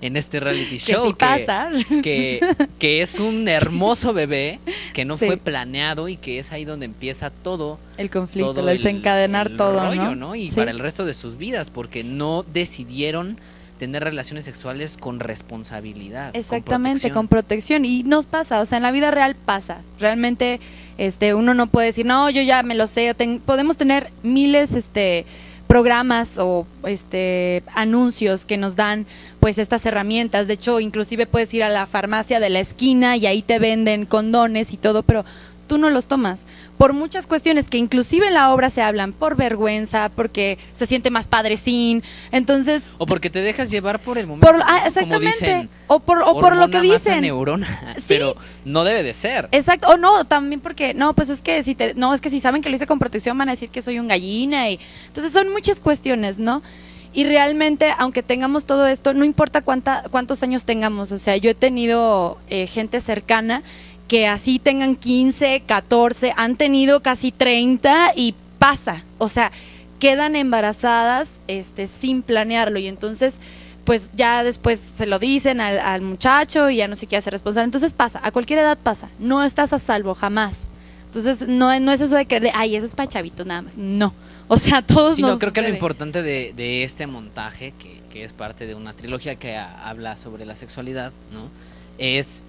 En este reality show. Que, sí que, pasa. Que, que es un hermoso bebé que no sí. fue planeado, y que es ahí donde empieza todo. El conflicto, todo el desencadenar el todo, rollo, ¿no? ¿no? Y sí. para el resto de sus vidas, porque no decidieron tener relaciones sexuales con responsabilidad. Exactamente, con protección. con protección. Y nos pasa, o sea, en la vida real pasa. Realmente este, uno no puede decir, no, yo ya me lo sé. Ten, podemos tener miles este, programas o este, anuncios que nos dan pues estas herramientas. De hecho, inclusive puedes ir a la farmacia de la esquina y ahí te venden condones y todo, pero tú no los tomas, por muchas cuestiones que inclusive en la obra se hablan, por vergüenza, porque se siente más padre sin, entonces… O porque te dejas llevar por el momento, por, ah, exactamente, como dicen, o por, o por lo que dicen. Neurona, sí. Pero no debe de ser. Exacto, o no, también porque, no, pues es que si te, no, es que si saben que lo hice con protección van a decir que soy un gallina, y entonces son muchas cuestiones, ¿no? Y realmente, aunque tengamos todo esto, no importa cuánta, cuántos años tengamos, o sea, yo he tenido eh, gente cercana que así tengan quince, catorce, han tenido casi treinta y pasa, o sea, quedan embarazadas este, sin planearlo, y entonces pues ya después se lo dicen al, al muchacho y ya no se quiere hacer responsable, entonces pasa, a cualquier edad pasa, no estás a salvo jamás, entonces no, no es eso de que, ay, eso es para chavitos nada más, no, o sea, todos sí, nos no, creo sucede. Que lo importante de, de este montaje, que, que es parte de una trilogía que a, habla sobre la sexualidad, ¿no? Es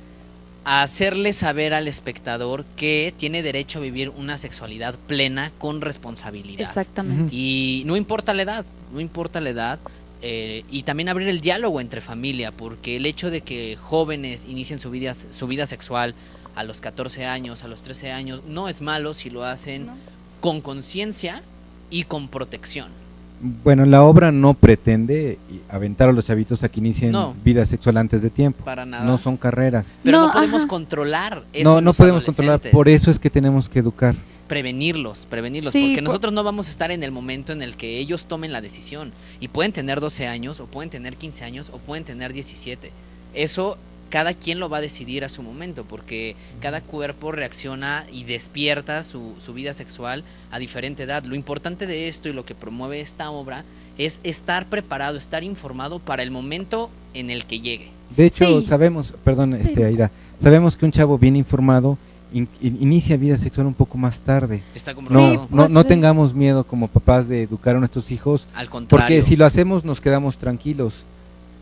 a hacerle saber al espectador que tiene derecho a vivir una sexualidad plena con responsabilidad. Exactamente. Y no importa la edad, no importa la edad, eh, y también abrir el diálogo entre familia, porque el hecho de que jóvenes inicien su vida, su vida sexual a los catorce años, a los trece años, no es malo si lo hacen no. con conciencia y con protección. Bueno, la obra no pretende aventar a los chavitos a que inicien no, vida sexual antes de tiempo. Para nada. No son carreras. Pero no, no podemos ajá. controlar eso. No, no podemos controlar, por eso es que tenemos que educar. Prevenirlos, prevenirlos, sí, porque nosotros no vamos a estar en el momento en el que ellos tomen la decisión. Y pueden tener doce años, o pueden tener quince años, o pueden tener diecisiete. Eso cada quien lo va a decidir a su momento, porque cada cuerpo reacciona y despierta su, su vida sexual a diferente edad. Lo importante de esto y lo que promueve esta obra es estar preparado, estar informado para el momento en el que llegue. De hecho, sí. sabemos, perdón, sí. este, Aida, sabemos que un chavo bien informado in, in, inicia vida sexual un poco más tarde. Está comprobado. Sí, pues, no, no sí. tengamos miedo como papás de educar a nuestros hijos, al contrario, porque si lo hacemos nos quedamos tranquilos.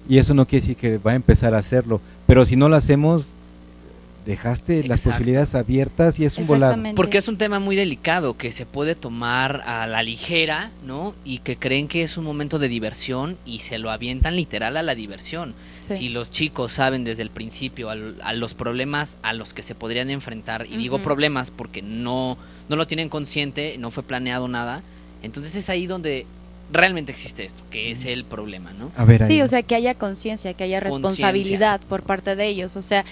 Y eso no quiere decir que va a empezar a hacerlo, pero si no lo hacemos, dejaste Exacto. las posibilidades abiertas y es un volado. Porque es un tema muy delicado que se puede tomar a la ligera, ¿no? Y que creen que es un momento de diversión y se lo avientan literal a la diversión. Sí. Si los chicos saben desde el principio a, a los problemas a los que se podrían enfrentar, y uh-huh. digo problemas porque no, no lo tienen consciente, no fue planeado nada, entonces es ahí donde realmente existe esto, que es el problema, ¿no? A ver, sí, o sea, que haya conciencia, que haya responsabilidad por parte de ellos, o sea,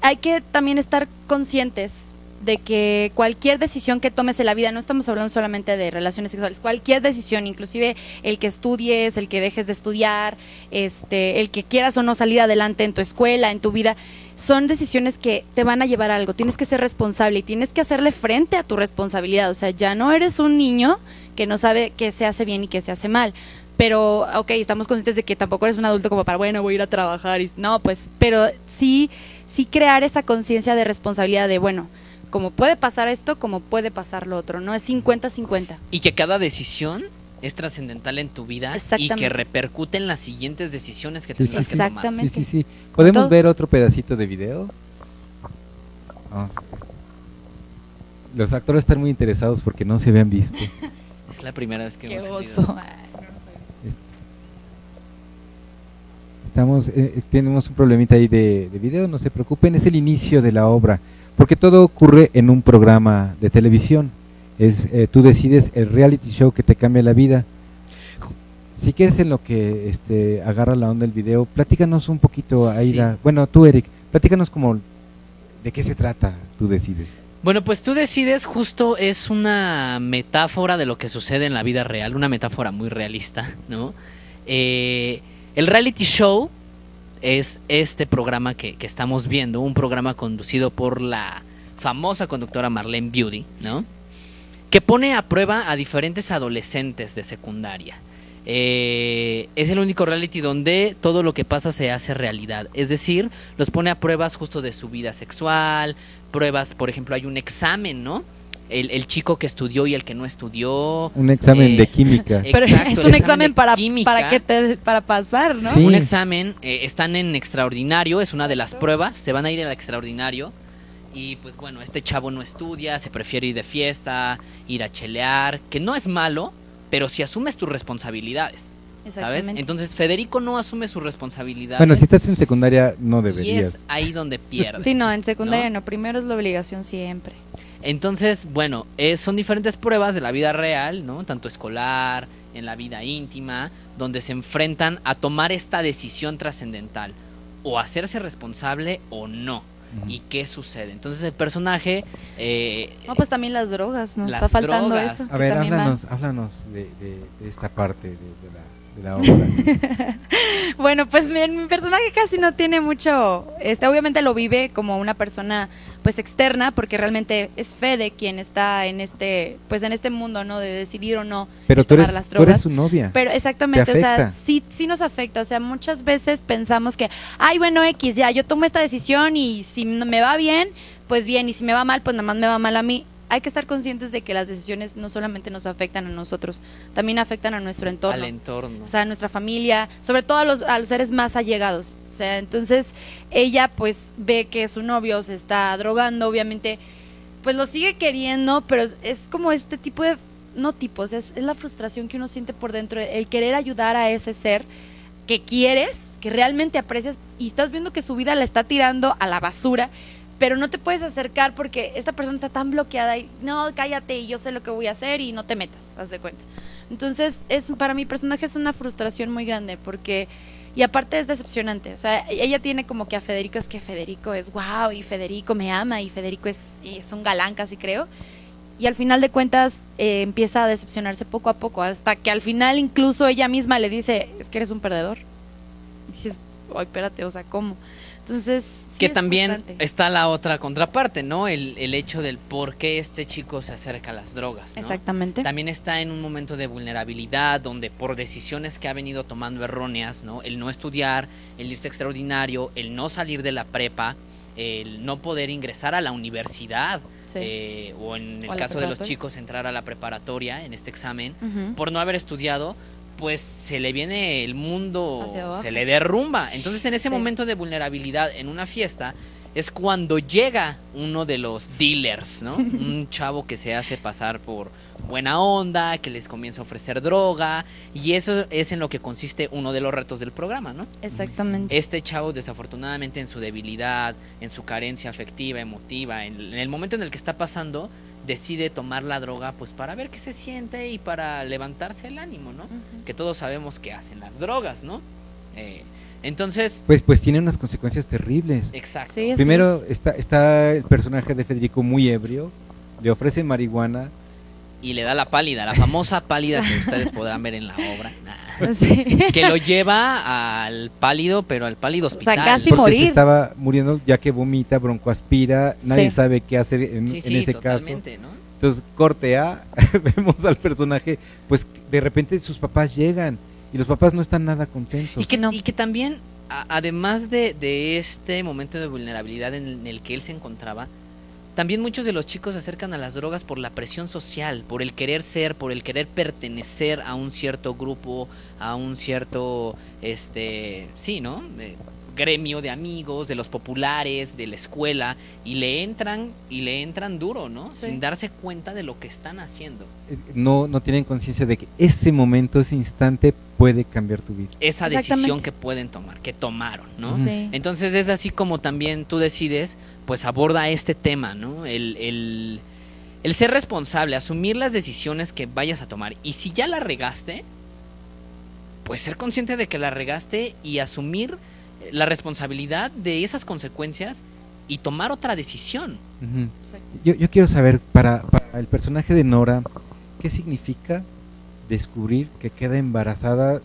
hay que también estar conscientes de que cualquier decisión que tomes en la vida, no estamos hablando solamente de relaciones sexuales, cualquier decisión, inclusive el que estudies, el que dejes de estudiar, este, el que quieras o no salir adelante en tu escuela, en tu vida, son decisiones que te van a llevar a algo, tienes que ser responsable y tienes que hacerle frente a tu responsabilidad, o sea, ya no eres un niño que no sabe qué se hace bien y qué se hace mal, pero ok, estamos conscientes de que tampoco eres un adulto como para, bueno, voy a ir a trabajar, y, no, pues, pero sí, sí crear esa conciencia de responsabilidad de, bueno, como puede pasar esto, como puede pasar lo otro, ¿no? Es cincuenta cincuenta. Y que cada decisión es trascendental en tu vida y que repercute en las siguientes decisiones que sí, tendrás que tomar. Exactamente. Sí, sí, sí. ¿Podemos ¿Todo? ver otro pedacito de video? Vamos. Los actores están muy interesados porque no se habían visto. Es la primera vez que hemos oso. Estamos, eh, tenemos un problemita ahí de, de video, no se preocupen, es el inicio de la obra, porque todo ocurre en un programa de televisión. Es eh, Tú decides, el reality show que te cambia la vida. Si quieres, en lo que este, agarra la onda el video, platícanos un poquito, Aida. Sí. Bueno, tú, Eric, platícanos como de qué se trata Tú decides. Bueno, pues Tú decides justo es una metáfora de lo que sucede en la vida real, una metáfora muy realista, ¿no? Eh... El reality show es este programa que, que estamos viendo, un programa conducido por la famosa conductora Marlene Beauty, ¿no? Que pone a prueba a diferentes adolescentes de secundaria. Eh, es el único reality donde todo lo que pasa se hace realidad. Es decir, los pone a pruebas justo de su vida sexual, pruebas, por ejemplo, hay un examen, ¿no? El, el chico que estudió y el que no estudió. Un examen eh, de química. Pero exacto, es un examen, examen para, para, que te, para pasar, ¿no? Sí. Un examen, eh, están en extraordinario, es una de las pruebas, se van a ir al extraordinario. Y pues bueno, este chavo no estudia, se prefiere ir de fiesta, ir a chelear, que no es malo, pero si asumes tus responsabilidades, ¿sabes? Entonces Federico no asume sus responsabilidades. Bueno, si estás en secundaria no deberías. Y es ahí donde pierdes. Sí, no, en secundaria no, no primero es la obligación siempre. Entonces, bueno, eh, son diferentes pruebas de la vida real, ¿no? Tanto escolar, en la vida íntima, donde se enfrentan a tomar esta decisión trascendental, o hacerse responsable o no. Uh-huh. ¿Y qué sucede? Entonces el personaje… Eh, no, pues también las drogas, nos las está faltando drogas. Eso. A ver, háblanos, háblanos de, de, de esta parte de, de, la, de la obra. Bueno, pues mi, mi personaje casi no tiene mucho… Este, obviamente lo vive como una persona… pues externa, porque realmente es Fede quien está en este, pues en este mundo, ¿no? De decidir o no pero tú eres, tomar las drogas. Pero tú eres su novia. Pero exactamente, o sea, sí, sí nos afecta, o sea, muchas veces pensamos que, ay, bueno, X, ya, yo tomo esta decisión y si me va bien, pues bien, y si me va mal, pues nada más me va mal a mí. Hay que estar conscientes de que las decisiones no solamente nos afectan a nosotros, también afectan a nuestro entorno. Al entorno. O sea, a nuestra familia, sobre todo a los, a los seres más allegados. O sea, entonces ella pues ve que su novio se está drogando, obviamente, pues lo sigue queriendo, pero es, es como este tipo de, no tipo, o sea, es, es la frustración que uno siente por dentro, el querer ayudar a ese ser que quieres, que realmente aprecias y estás viendo que su vida la está tirando a la basura, pero no te puedes acercar porque esta persona está tan bloqueada y no, cállate y yo sé lo que voy a hacer y no te metas, haz de cuenta. Entonces, es, para mi personaje es una frustración muy grande porque, y aparte es decepcionante, o sea, ella tiene como que a Federico, es que Federico es wow y Federico me ama y Federico es, es un galán casi creo, y al final de cuentas eh, empieza a decepcionarse poco a poco, hasta que al final incluso ella misma le dice, es que eres un perdedor. Y dices, ay, espérate, o sea, ¿cómo? Entonces, sí, que es también frustrante. Está la otra contraparte, ¿no? El, el hecho del por qué este chico se acerca a las drogas, ¿no? Exactamente. También está en un momento de vulnerabilidad donde por decisiones que ha venido tomando erróneas, ¿no? El no estudiar, el irse extraordinario, el no salir de la prepa, el no poder ingresar a la universidad, sí. eh, o en el o caso de los chicos entrar a la preparatoria en este examen, uh-huh. por no haber estudiado, pues se le viene el mundo, se le derrumba. Entonces en ese sí. momento de vulnerabilidad en una fiesta es cuando llega uno de los dealers, ¿no? Un chavo que se hace pasar por buena onda, que les comienza a ofrecer droga y eso es en lo que consiste uno de los retos del programa, ¿no? Exactamente. Este chavo desafortunadamente en su debilidad, en su carencia afectiva, emotiva, en el momento en el que está pasando, decide tomar la droga pues para ver qué se siente y para levantarse el ánimo, ¿no? Uh-huh. Que todos sabemos que hacen las drogas, ¿no? Eh, entonces... Pues, pues tiene unas consecuencias terribles. Exacto. Sí, primero es. está, está el personaje de Federico muy ebrio, le ofrece marihuana. Y le da la pálida, la famosa pálida que ustedes podrán ver en la obra. Nah. Sí. Que lo lleva al pálido, pero al pálido hospital. O sea, casi porque morir. Se estaba muriendo ya que vomita, broncoaspira, sí. nadie sabe qué hacer en, sí, sí, en ese caso. ¿No? Entonces, corte A, vemos al personaje, pues de repente sus papás llegan y los papás no están nada contentos. Y que, no, y que también, a, además de, de este momento de vulnerabilidad en el que él se encontraba, También muchos de los chicos se acercan a las drogas por la presión social, por el querer ser, por el querer pertenecer a un cierto grupo, a un cierto, este, sí, ¿no? Eh, gremio de amigos, de los populares, de la escuela, y le entran, y le entran duro, ¿no? Sí. Sin darse cuenta de lo que están haciendo. No, no tienen conciencia de que ese momento, ese instante puede cambiar tu vida. Esa decisión que pueden tomar, que tomaron, ¿no? Sí. Entonces es así como también Tú Decides, pues aborda este tema, ¿no? El, el, el ser responsable, asumir las decisiones que vayas a tomar. Y si ya la regaste, pues ser consciente de que la regaste y asumir la responsabilidad de esas consecuencias y tomar otra decisión. Uh-huh. yo, yo quiero saber, para, para el personaje de Nora, ¿qué significa descubrir que queda embarazada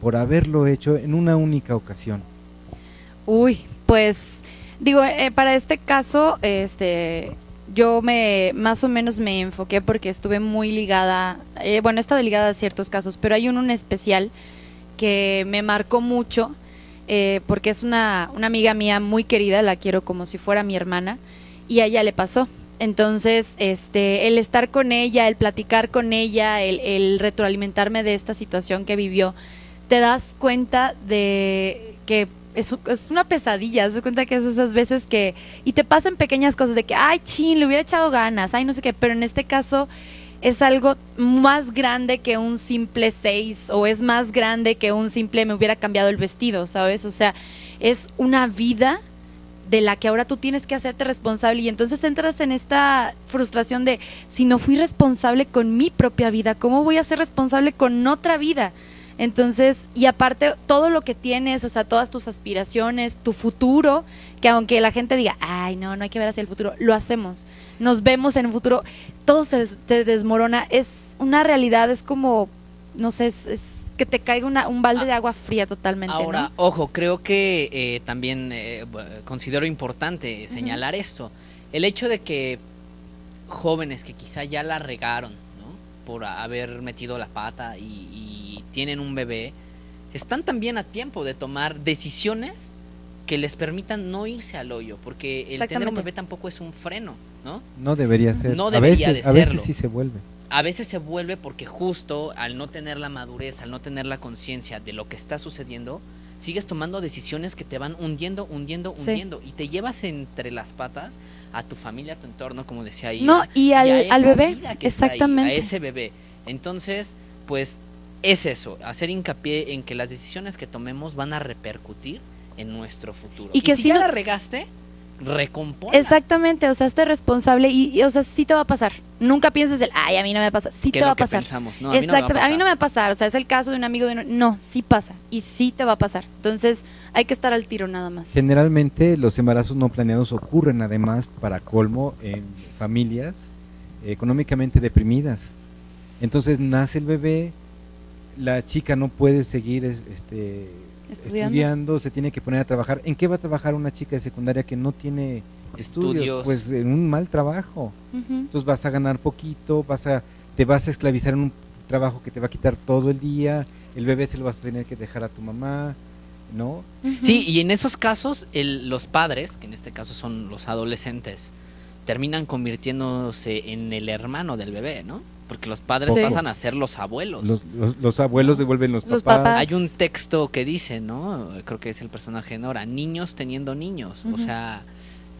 por haberlo hecho en una única ocasión? Uy, pues digo, eh, para este caso, este, yo me más o menos me enfoqué porque estuve muy ligada, eh, bueno, he estado ligada a ciertos casos, pero hay uno en especial que me marcó mucho, eh, porque es una, una amiga mía muy querida, la quiero como si fuera mi hermana, y a ella le pasó. Entonces, este, el estar con ella, el platicar con ella, el, el retroalimentarme de esta situación que vivió, te das cuenta de que es, es una pesadilla, te das cuenta que es esas veces que… y te pasan pequeñas cosas de que, ay, chin, le hubiera echado ganas, ay, no sé qué, pero en este caso es algo más grande que un simple seis, o es más grande que un simple me hubiera cambiado el vestido, ¿sabes? O sea, es una vida de la que ahora tú tienes que hacerte responsable, y entonces entras en esta frustración de, si no fui responsable con mi propia vida, ¿cómo voy a ser responsable con otra vida? Entonces, y aparte todo lo que tienes, o sea, todas tus aspiraciones, tu futuro, que aunque la gente diga, ay, no, no hay que ver hacia el futuro, lo hacemos, nos vemos en el futuro, todo se, se desmorona, es una realidad, es como, no sé, es, es que te caiga una, un balde de agua fría totalmente. Ahora, ¿no? Ojo, creo que eh, también eh, considero importante señalar uh-huh. esto, el hecho de que jóvenes que quizá ya la regaron, ¿no? Por haber metido la pata y, y tienen un bebé, están también a tiempo de tomar decisiones que les permitan no irse al hoyo, porque el tener un bebé tampoco es un freno, ¿no? No debería ser. No debería a veces, de serlo. A veces sí se vuelve. A veces se vuelve porque justo al no tener la madurez, al no tener la conciencia de lo que está sucediendo, sigues tomando decisiones que te van hundiendo, hundiendo, sí. hundiendo, y te llevas entre las patas a tu familia, a tu entorno, como decía ahí. No, y al, y a esa al bebé, exactamente. Ahí, a ese bebé. Entonces, pues es eso, hacer hincapié en que las decisiones que tomemos van a repercutir en nuestro futuro. Y, y que si, si ya no la regaste, recompone. Exactamente, o sea, esté responsable y, y, o sea, sí te va a pasar. Nunca pienses el, ay, a mí no me va a pasar. Sí te va a pasar. Pensamos, ¿no? A mí no me va a pasar. A mí no me va a pasar, o sea, es el caso de un amigo de uno. No, sí pasa y sí te va a pasar. Entonces, hay que estar al tiro nada más. Generalmente, los embarazos no planeados ocurren además, para colmo, en familias económicamente deprimidas. Entonces, nace el bebé, la chica no puede seguir este Estudiando. estudiando, se tiene que poner a trabajar. ¿En qué va a trabajar una chica de secundaria que no tiene estudios? estudios. Pues en un mal trabajo. Uh-huh. Entonces vas a ganar poquito, vas a, te vas a esclavizar en un trabajo que te va a quitar todo el día, el bebé se lo vas a tener que dejar a tu mamá, ¿no? Uh-huh. Sí, y en esos casos el, los padres, que en este caso son los adolescentes, terminan convirtiéndose en el hermano del bebé, ¿no? Porque los padres sí. pasan a ser los abuelos. Los, los, los abuelos devuelven los, los papás. papás. Hay un texto que dice, ¿no? Creo que es el personaje de Nora, niños teniendo niños. Uh-huh. O sea,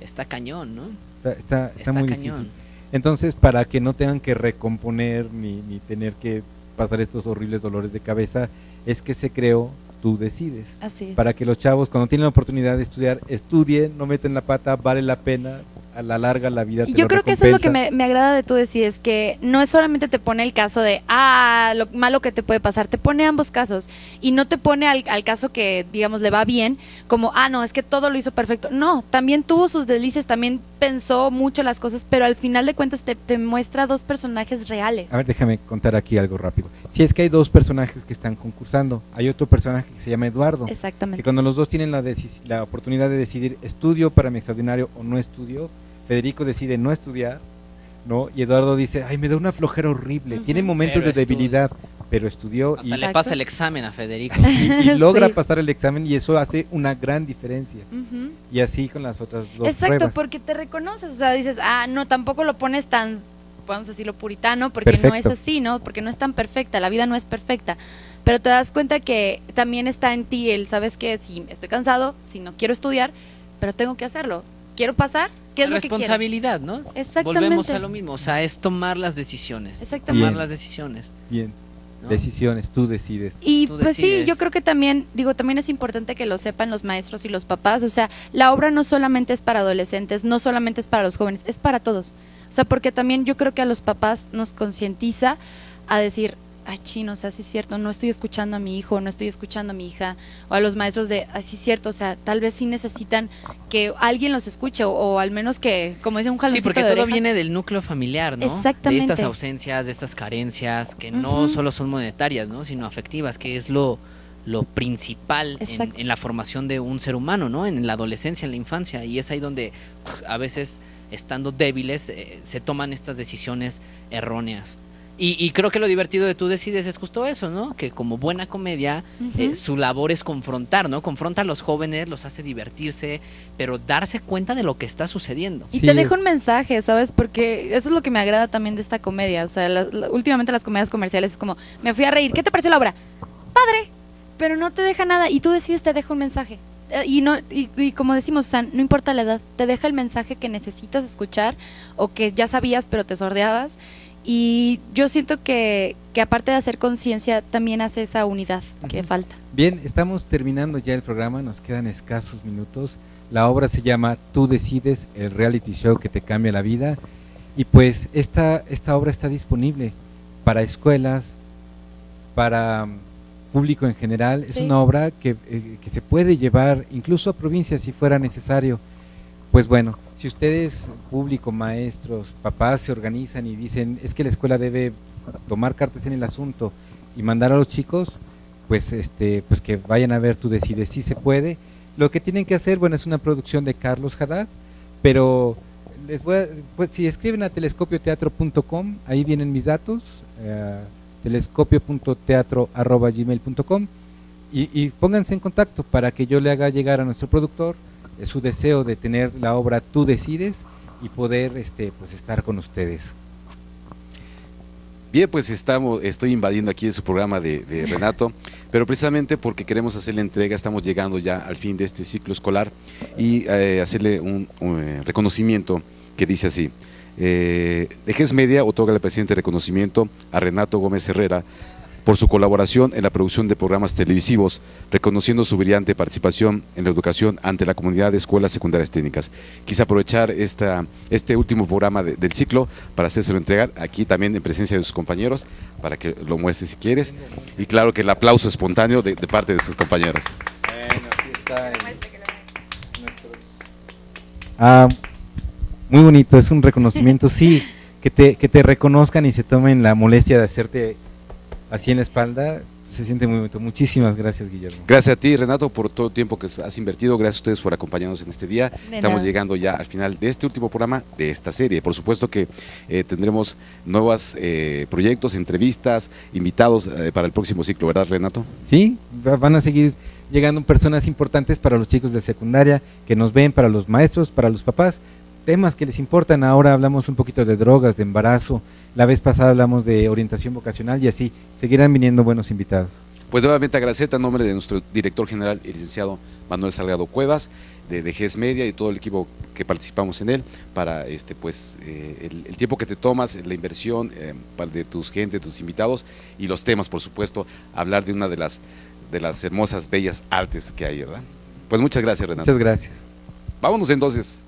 está cañón, ¿no? Está, está, está, está muy cañón. Difícil. Entonces, para que no tengan que recomponer ni, ni tener que pasar estos horribles dolores de cabeza, es que se creó Tú Decides. Así es. Para que los chavos, cuando tienen la oportunidad de estudiar, estudien, no meten la pata, vale la pena. A la larga la vida te Yo lo creo recompensa. Que eso es lo que me, me agrada de Tú Decides, que no es solamente te pone el caso de, ah, lo malo que te puede pasar, te pone ambos casos, y no te pone al, al caso que, digamos, le va bien, como, ah, no, es que todo lo hizo perfecto. No, también tuvo sus deslices, también pensó mucho las cosas, pero al final de cuentas te, te muestra dos personajes reales. A ver, déjame contar aquí algo rápido. Si es que hay dos personajes que están concursando, hay otro personaje que se llama Eduardo. Exactamente. Que cuando los dos tienen la, la oportunidad de decidir, estudio para mi extraordinario o no estudio, Federico decide no estudiar, ¿no? Y Eduardo dice, ay, me da una flojera horrible. Uh-huh. Tiene momentos Pero de debilidad, estudio. pero estudió. Hasta y le pasa el examen a Federico. Y, y logra sí. pasar el examen, y eso hace una gran diferencia. Uh-huh. Y así con las otras dos Exacto, pruebas. Porque te reconoces, o sea, dices, ah, no, tampoco lo pones tan, vamos a decirlo, puritano, porque Perfecto. no es así, ¿no? Porque no es tan perfecta, la vida no es perfecta. Pero te das cuenta que también está en ti el, ¿sabes qué? Si estoy cansado, si no quiero estudiar, pero tengo que hacerlo. ¿Quiero pasar? ¿Qué es lo que quiero? Responsabilidad, ¿no? Exactamente. Volvemos a lo mismo, o sea, es tomar las decisiones. Exactamente. Tomar las decisiones. Bien. ¿No? Decisiones, tú decides. Y tú pues decides. Sí, yo creo que también, digo, también es importante que lo sepan los maestros y los papás, o sea, la obra no solamente es para adolescentes, no solamente es para los jóvenes, es para todos. O sea, porque también yo creo que a los papás nos concientiza a decir, ay, chino, o sea, sí es cierto, no estoy escuchando a mi hijo, no estoy escuchando a mi hija, o a los maestros de, ay, sí es cierto, o sea, tal vez sí necesitan que alguien los escuche, o, o al menos que, como dice, un jaloncito de orejas. Sí, porque todo viene del núcleo familiar, ¿no? Exactamente. De estas ausencias, de estas carencias, que no uh-huh. solo son monetarias, ¿no? Sino afectivas, que es lo, lo principal en, en la formación de un ser humano, ¿no? En la adolescencia, en la infancia, y es ahí donde a veces, estando débiles, eh, se toman estas decisiones erróneas. Y, y creo que lo divertido de Tú Decides es justo eso, ¿no? Que como buena comedia, uh-huh. eh, su labor es confrontar, ¿no? Confronta a los jóvenes, los hace divertirse, pero darse cuenta de lo que está sucediendo. Y sí, te dejo un mensaje, ¿sabes? Porque eso es lo que me agrada también de esta comedia. O sea, la, la, últimamente las comedias comerciales es como, me fui a reír, ¿qué te pareció la obra? Padre, pero no te deja nada. Y Tú Decides, te deja un mensaje. Y, no, y, y como decimos, o sea, no importa la edad, te deja el mensaje que necesitas escuchar o que ya sabías pero te sordeabas. Y yo siento que, que aparte de hacer conciencia, también hace esa unidad que Ajá. falta. Bien, estamos terminando ya el programa, nos quedan escasos minutos. La obra se llama Tú Decides, el reality show que te cambia la vida. Y pues esta, esta obra está disponible para escuelas, para público en general. Sí. Es una obra que, eh, que se puede llevar incluso a provincias si fuera necesario. Pues bueno, si ustedes, público, maestros, papás, se organizan y dicen es que la escuela debe tomar cartas en el asunto y mandar a los chicos, pues este, pues que vayan a ver Tú Decides, si sí se puede. Lo que tienen que hacer, bueno, es una producción de Carlos Haddad, pero les voy a, pues si escriben a telescopio teatro punto com, ahí vienen mis datos, eh, telescopio punto teatro arroba gmail punto com, y, y pónganse en contacto para que yo le haga llegar a nuestro productor su deseo de tener la obra Tú Decides y poder este pues estar con ustedes. Bien, pues estamos, estoy invadiendo aquí su programa de, de Renato, pero precisamente porque queremos hacer la entrega, estamos llegando ya al fin de este ciclo escolar y eh, hacerle un, un reconocimiento que dice así. Eh, Ejes Media otorga al presente reconocimiento a Renato Gómez Herrera por su colaboración en la producción de programas televisivos, reconociendo su brillante participación en la educación ante la comunidad de escuelas secundarias técnicas. Quise aprovechar esta, este último programa de, del ciclo para hacérselo entregar aquí también en presencia de sus compañeros, para que lo muestres si quieres, y claro que el aplauso espontáneo de, de parte de sus compañeros. Bueno, aquí está el... ah, muy bonito, es un reconocimiento, sí, que te, que te reconozcan y se tomen la molestia de hacerte así en la espalda, se siente muy bonito. Muchísimas gracias, Guillermo. Gracias a ti, Renato, por todo el tiempo que has invertido. Gracias a ustedes por acompañarnos en este día. Estamos llegando ya al final de este último programa de esta serie. Por supuesto que eh, tendremos nuevos eh, proyectos, entrevistas, invitados eh, para el próximo ciclo, ¿verdad, Renato? Sí, van a seguir llegando personas importantes para los chicos de secundaria que nos ven, para los maestros, para los papás. Temas que les importan, ahora hablamos un poquito de drogas, de embarazo, la vez pasada hablamos de orientación vocacional y así, seguirán viniendo buenos invitados. Pues nuevamente agradecer a nombre de nuestro director general, el licenciado Manuel Salgado Cuevas, de, de G E S Media y todo el equipo que participamos en él, para este pues eh, el, el tiempo que te tomas, la inversión eh, para de tus gente, tus invitados y los temas, por supuesto, hablar de una de las, de las hermosas, bellas artes que hay, ¿verdad? Pues muchas gracias, Renato. Muchas gracias. Vámonos entonces.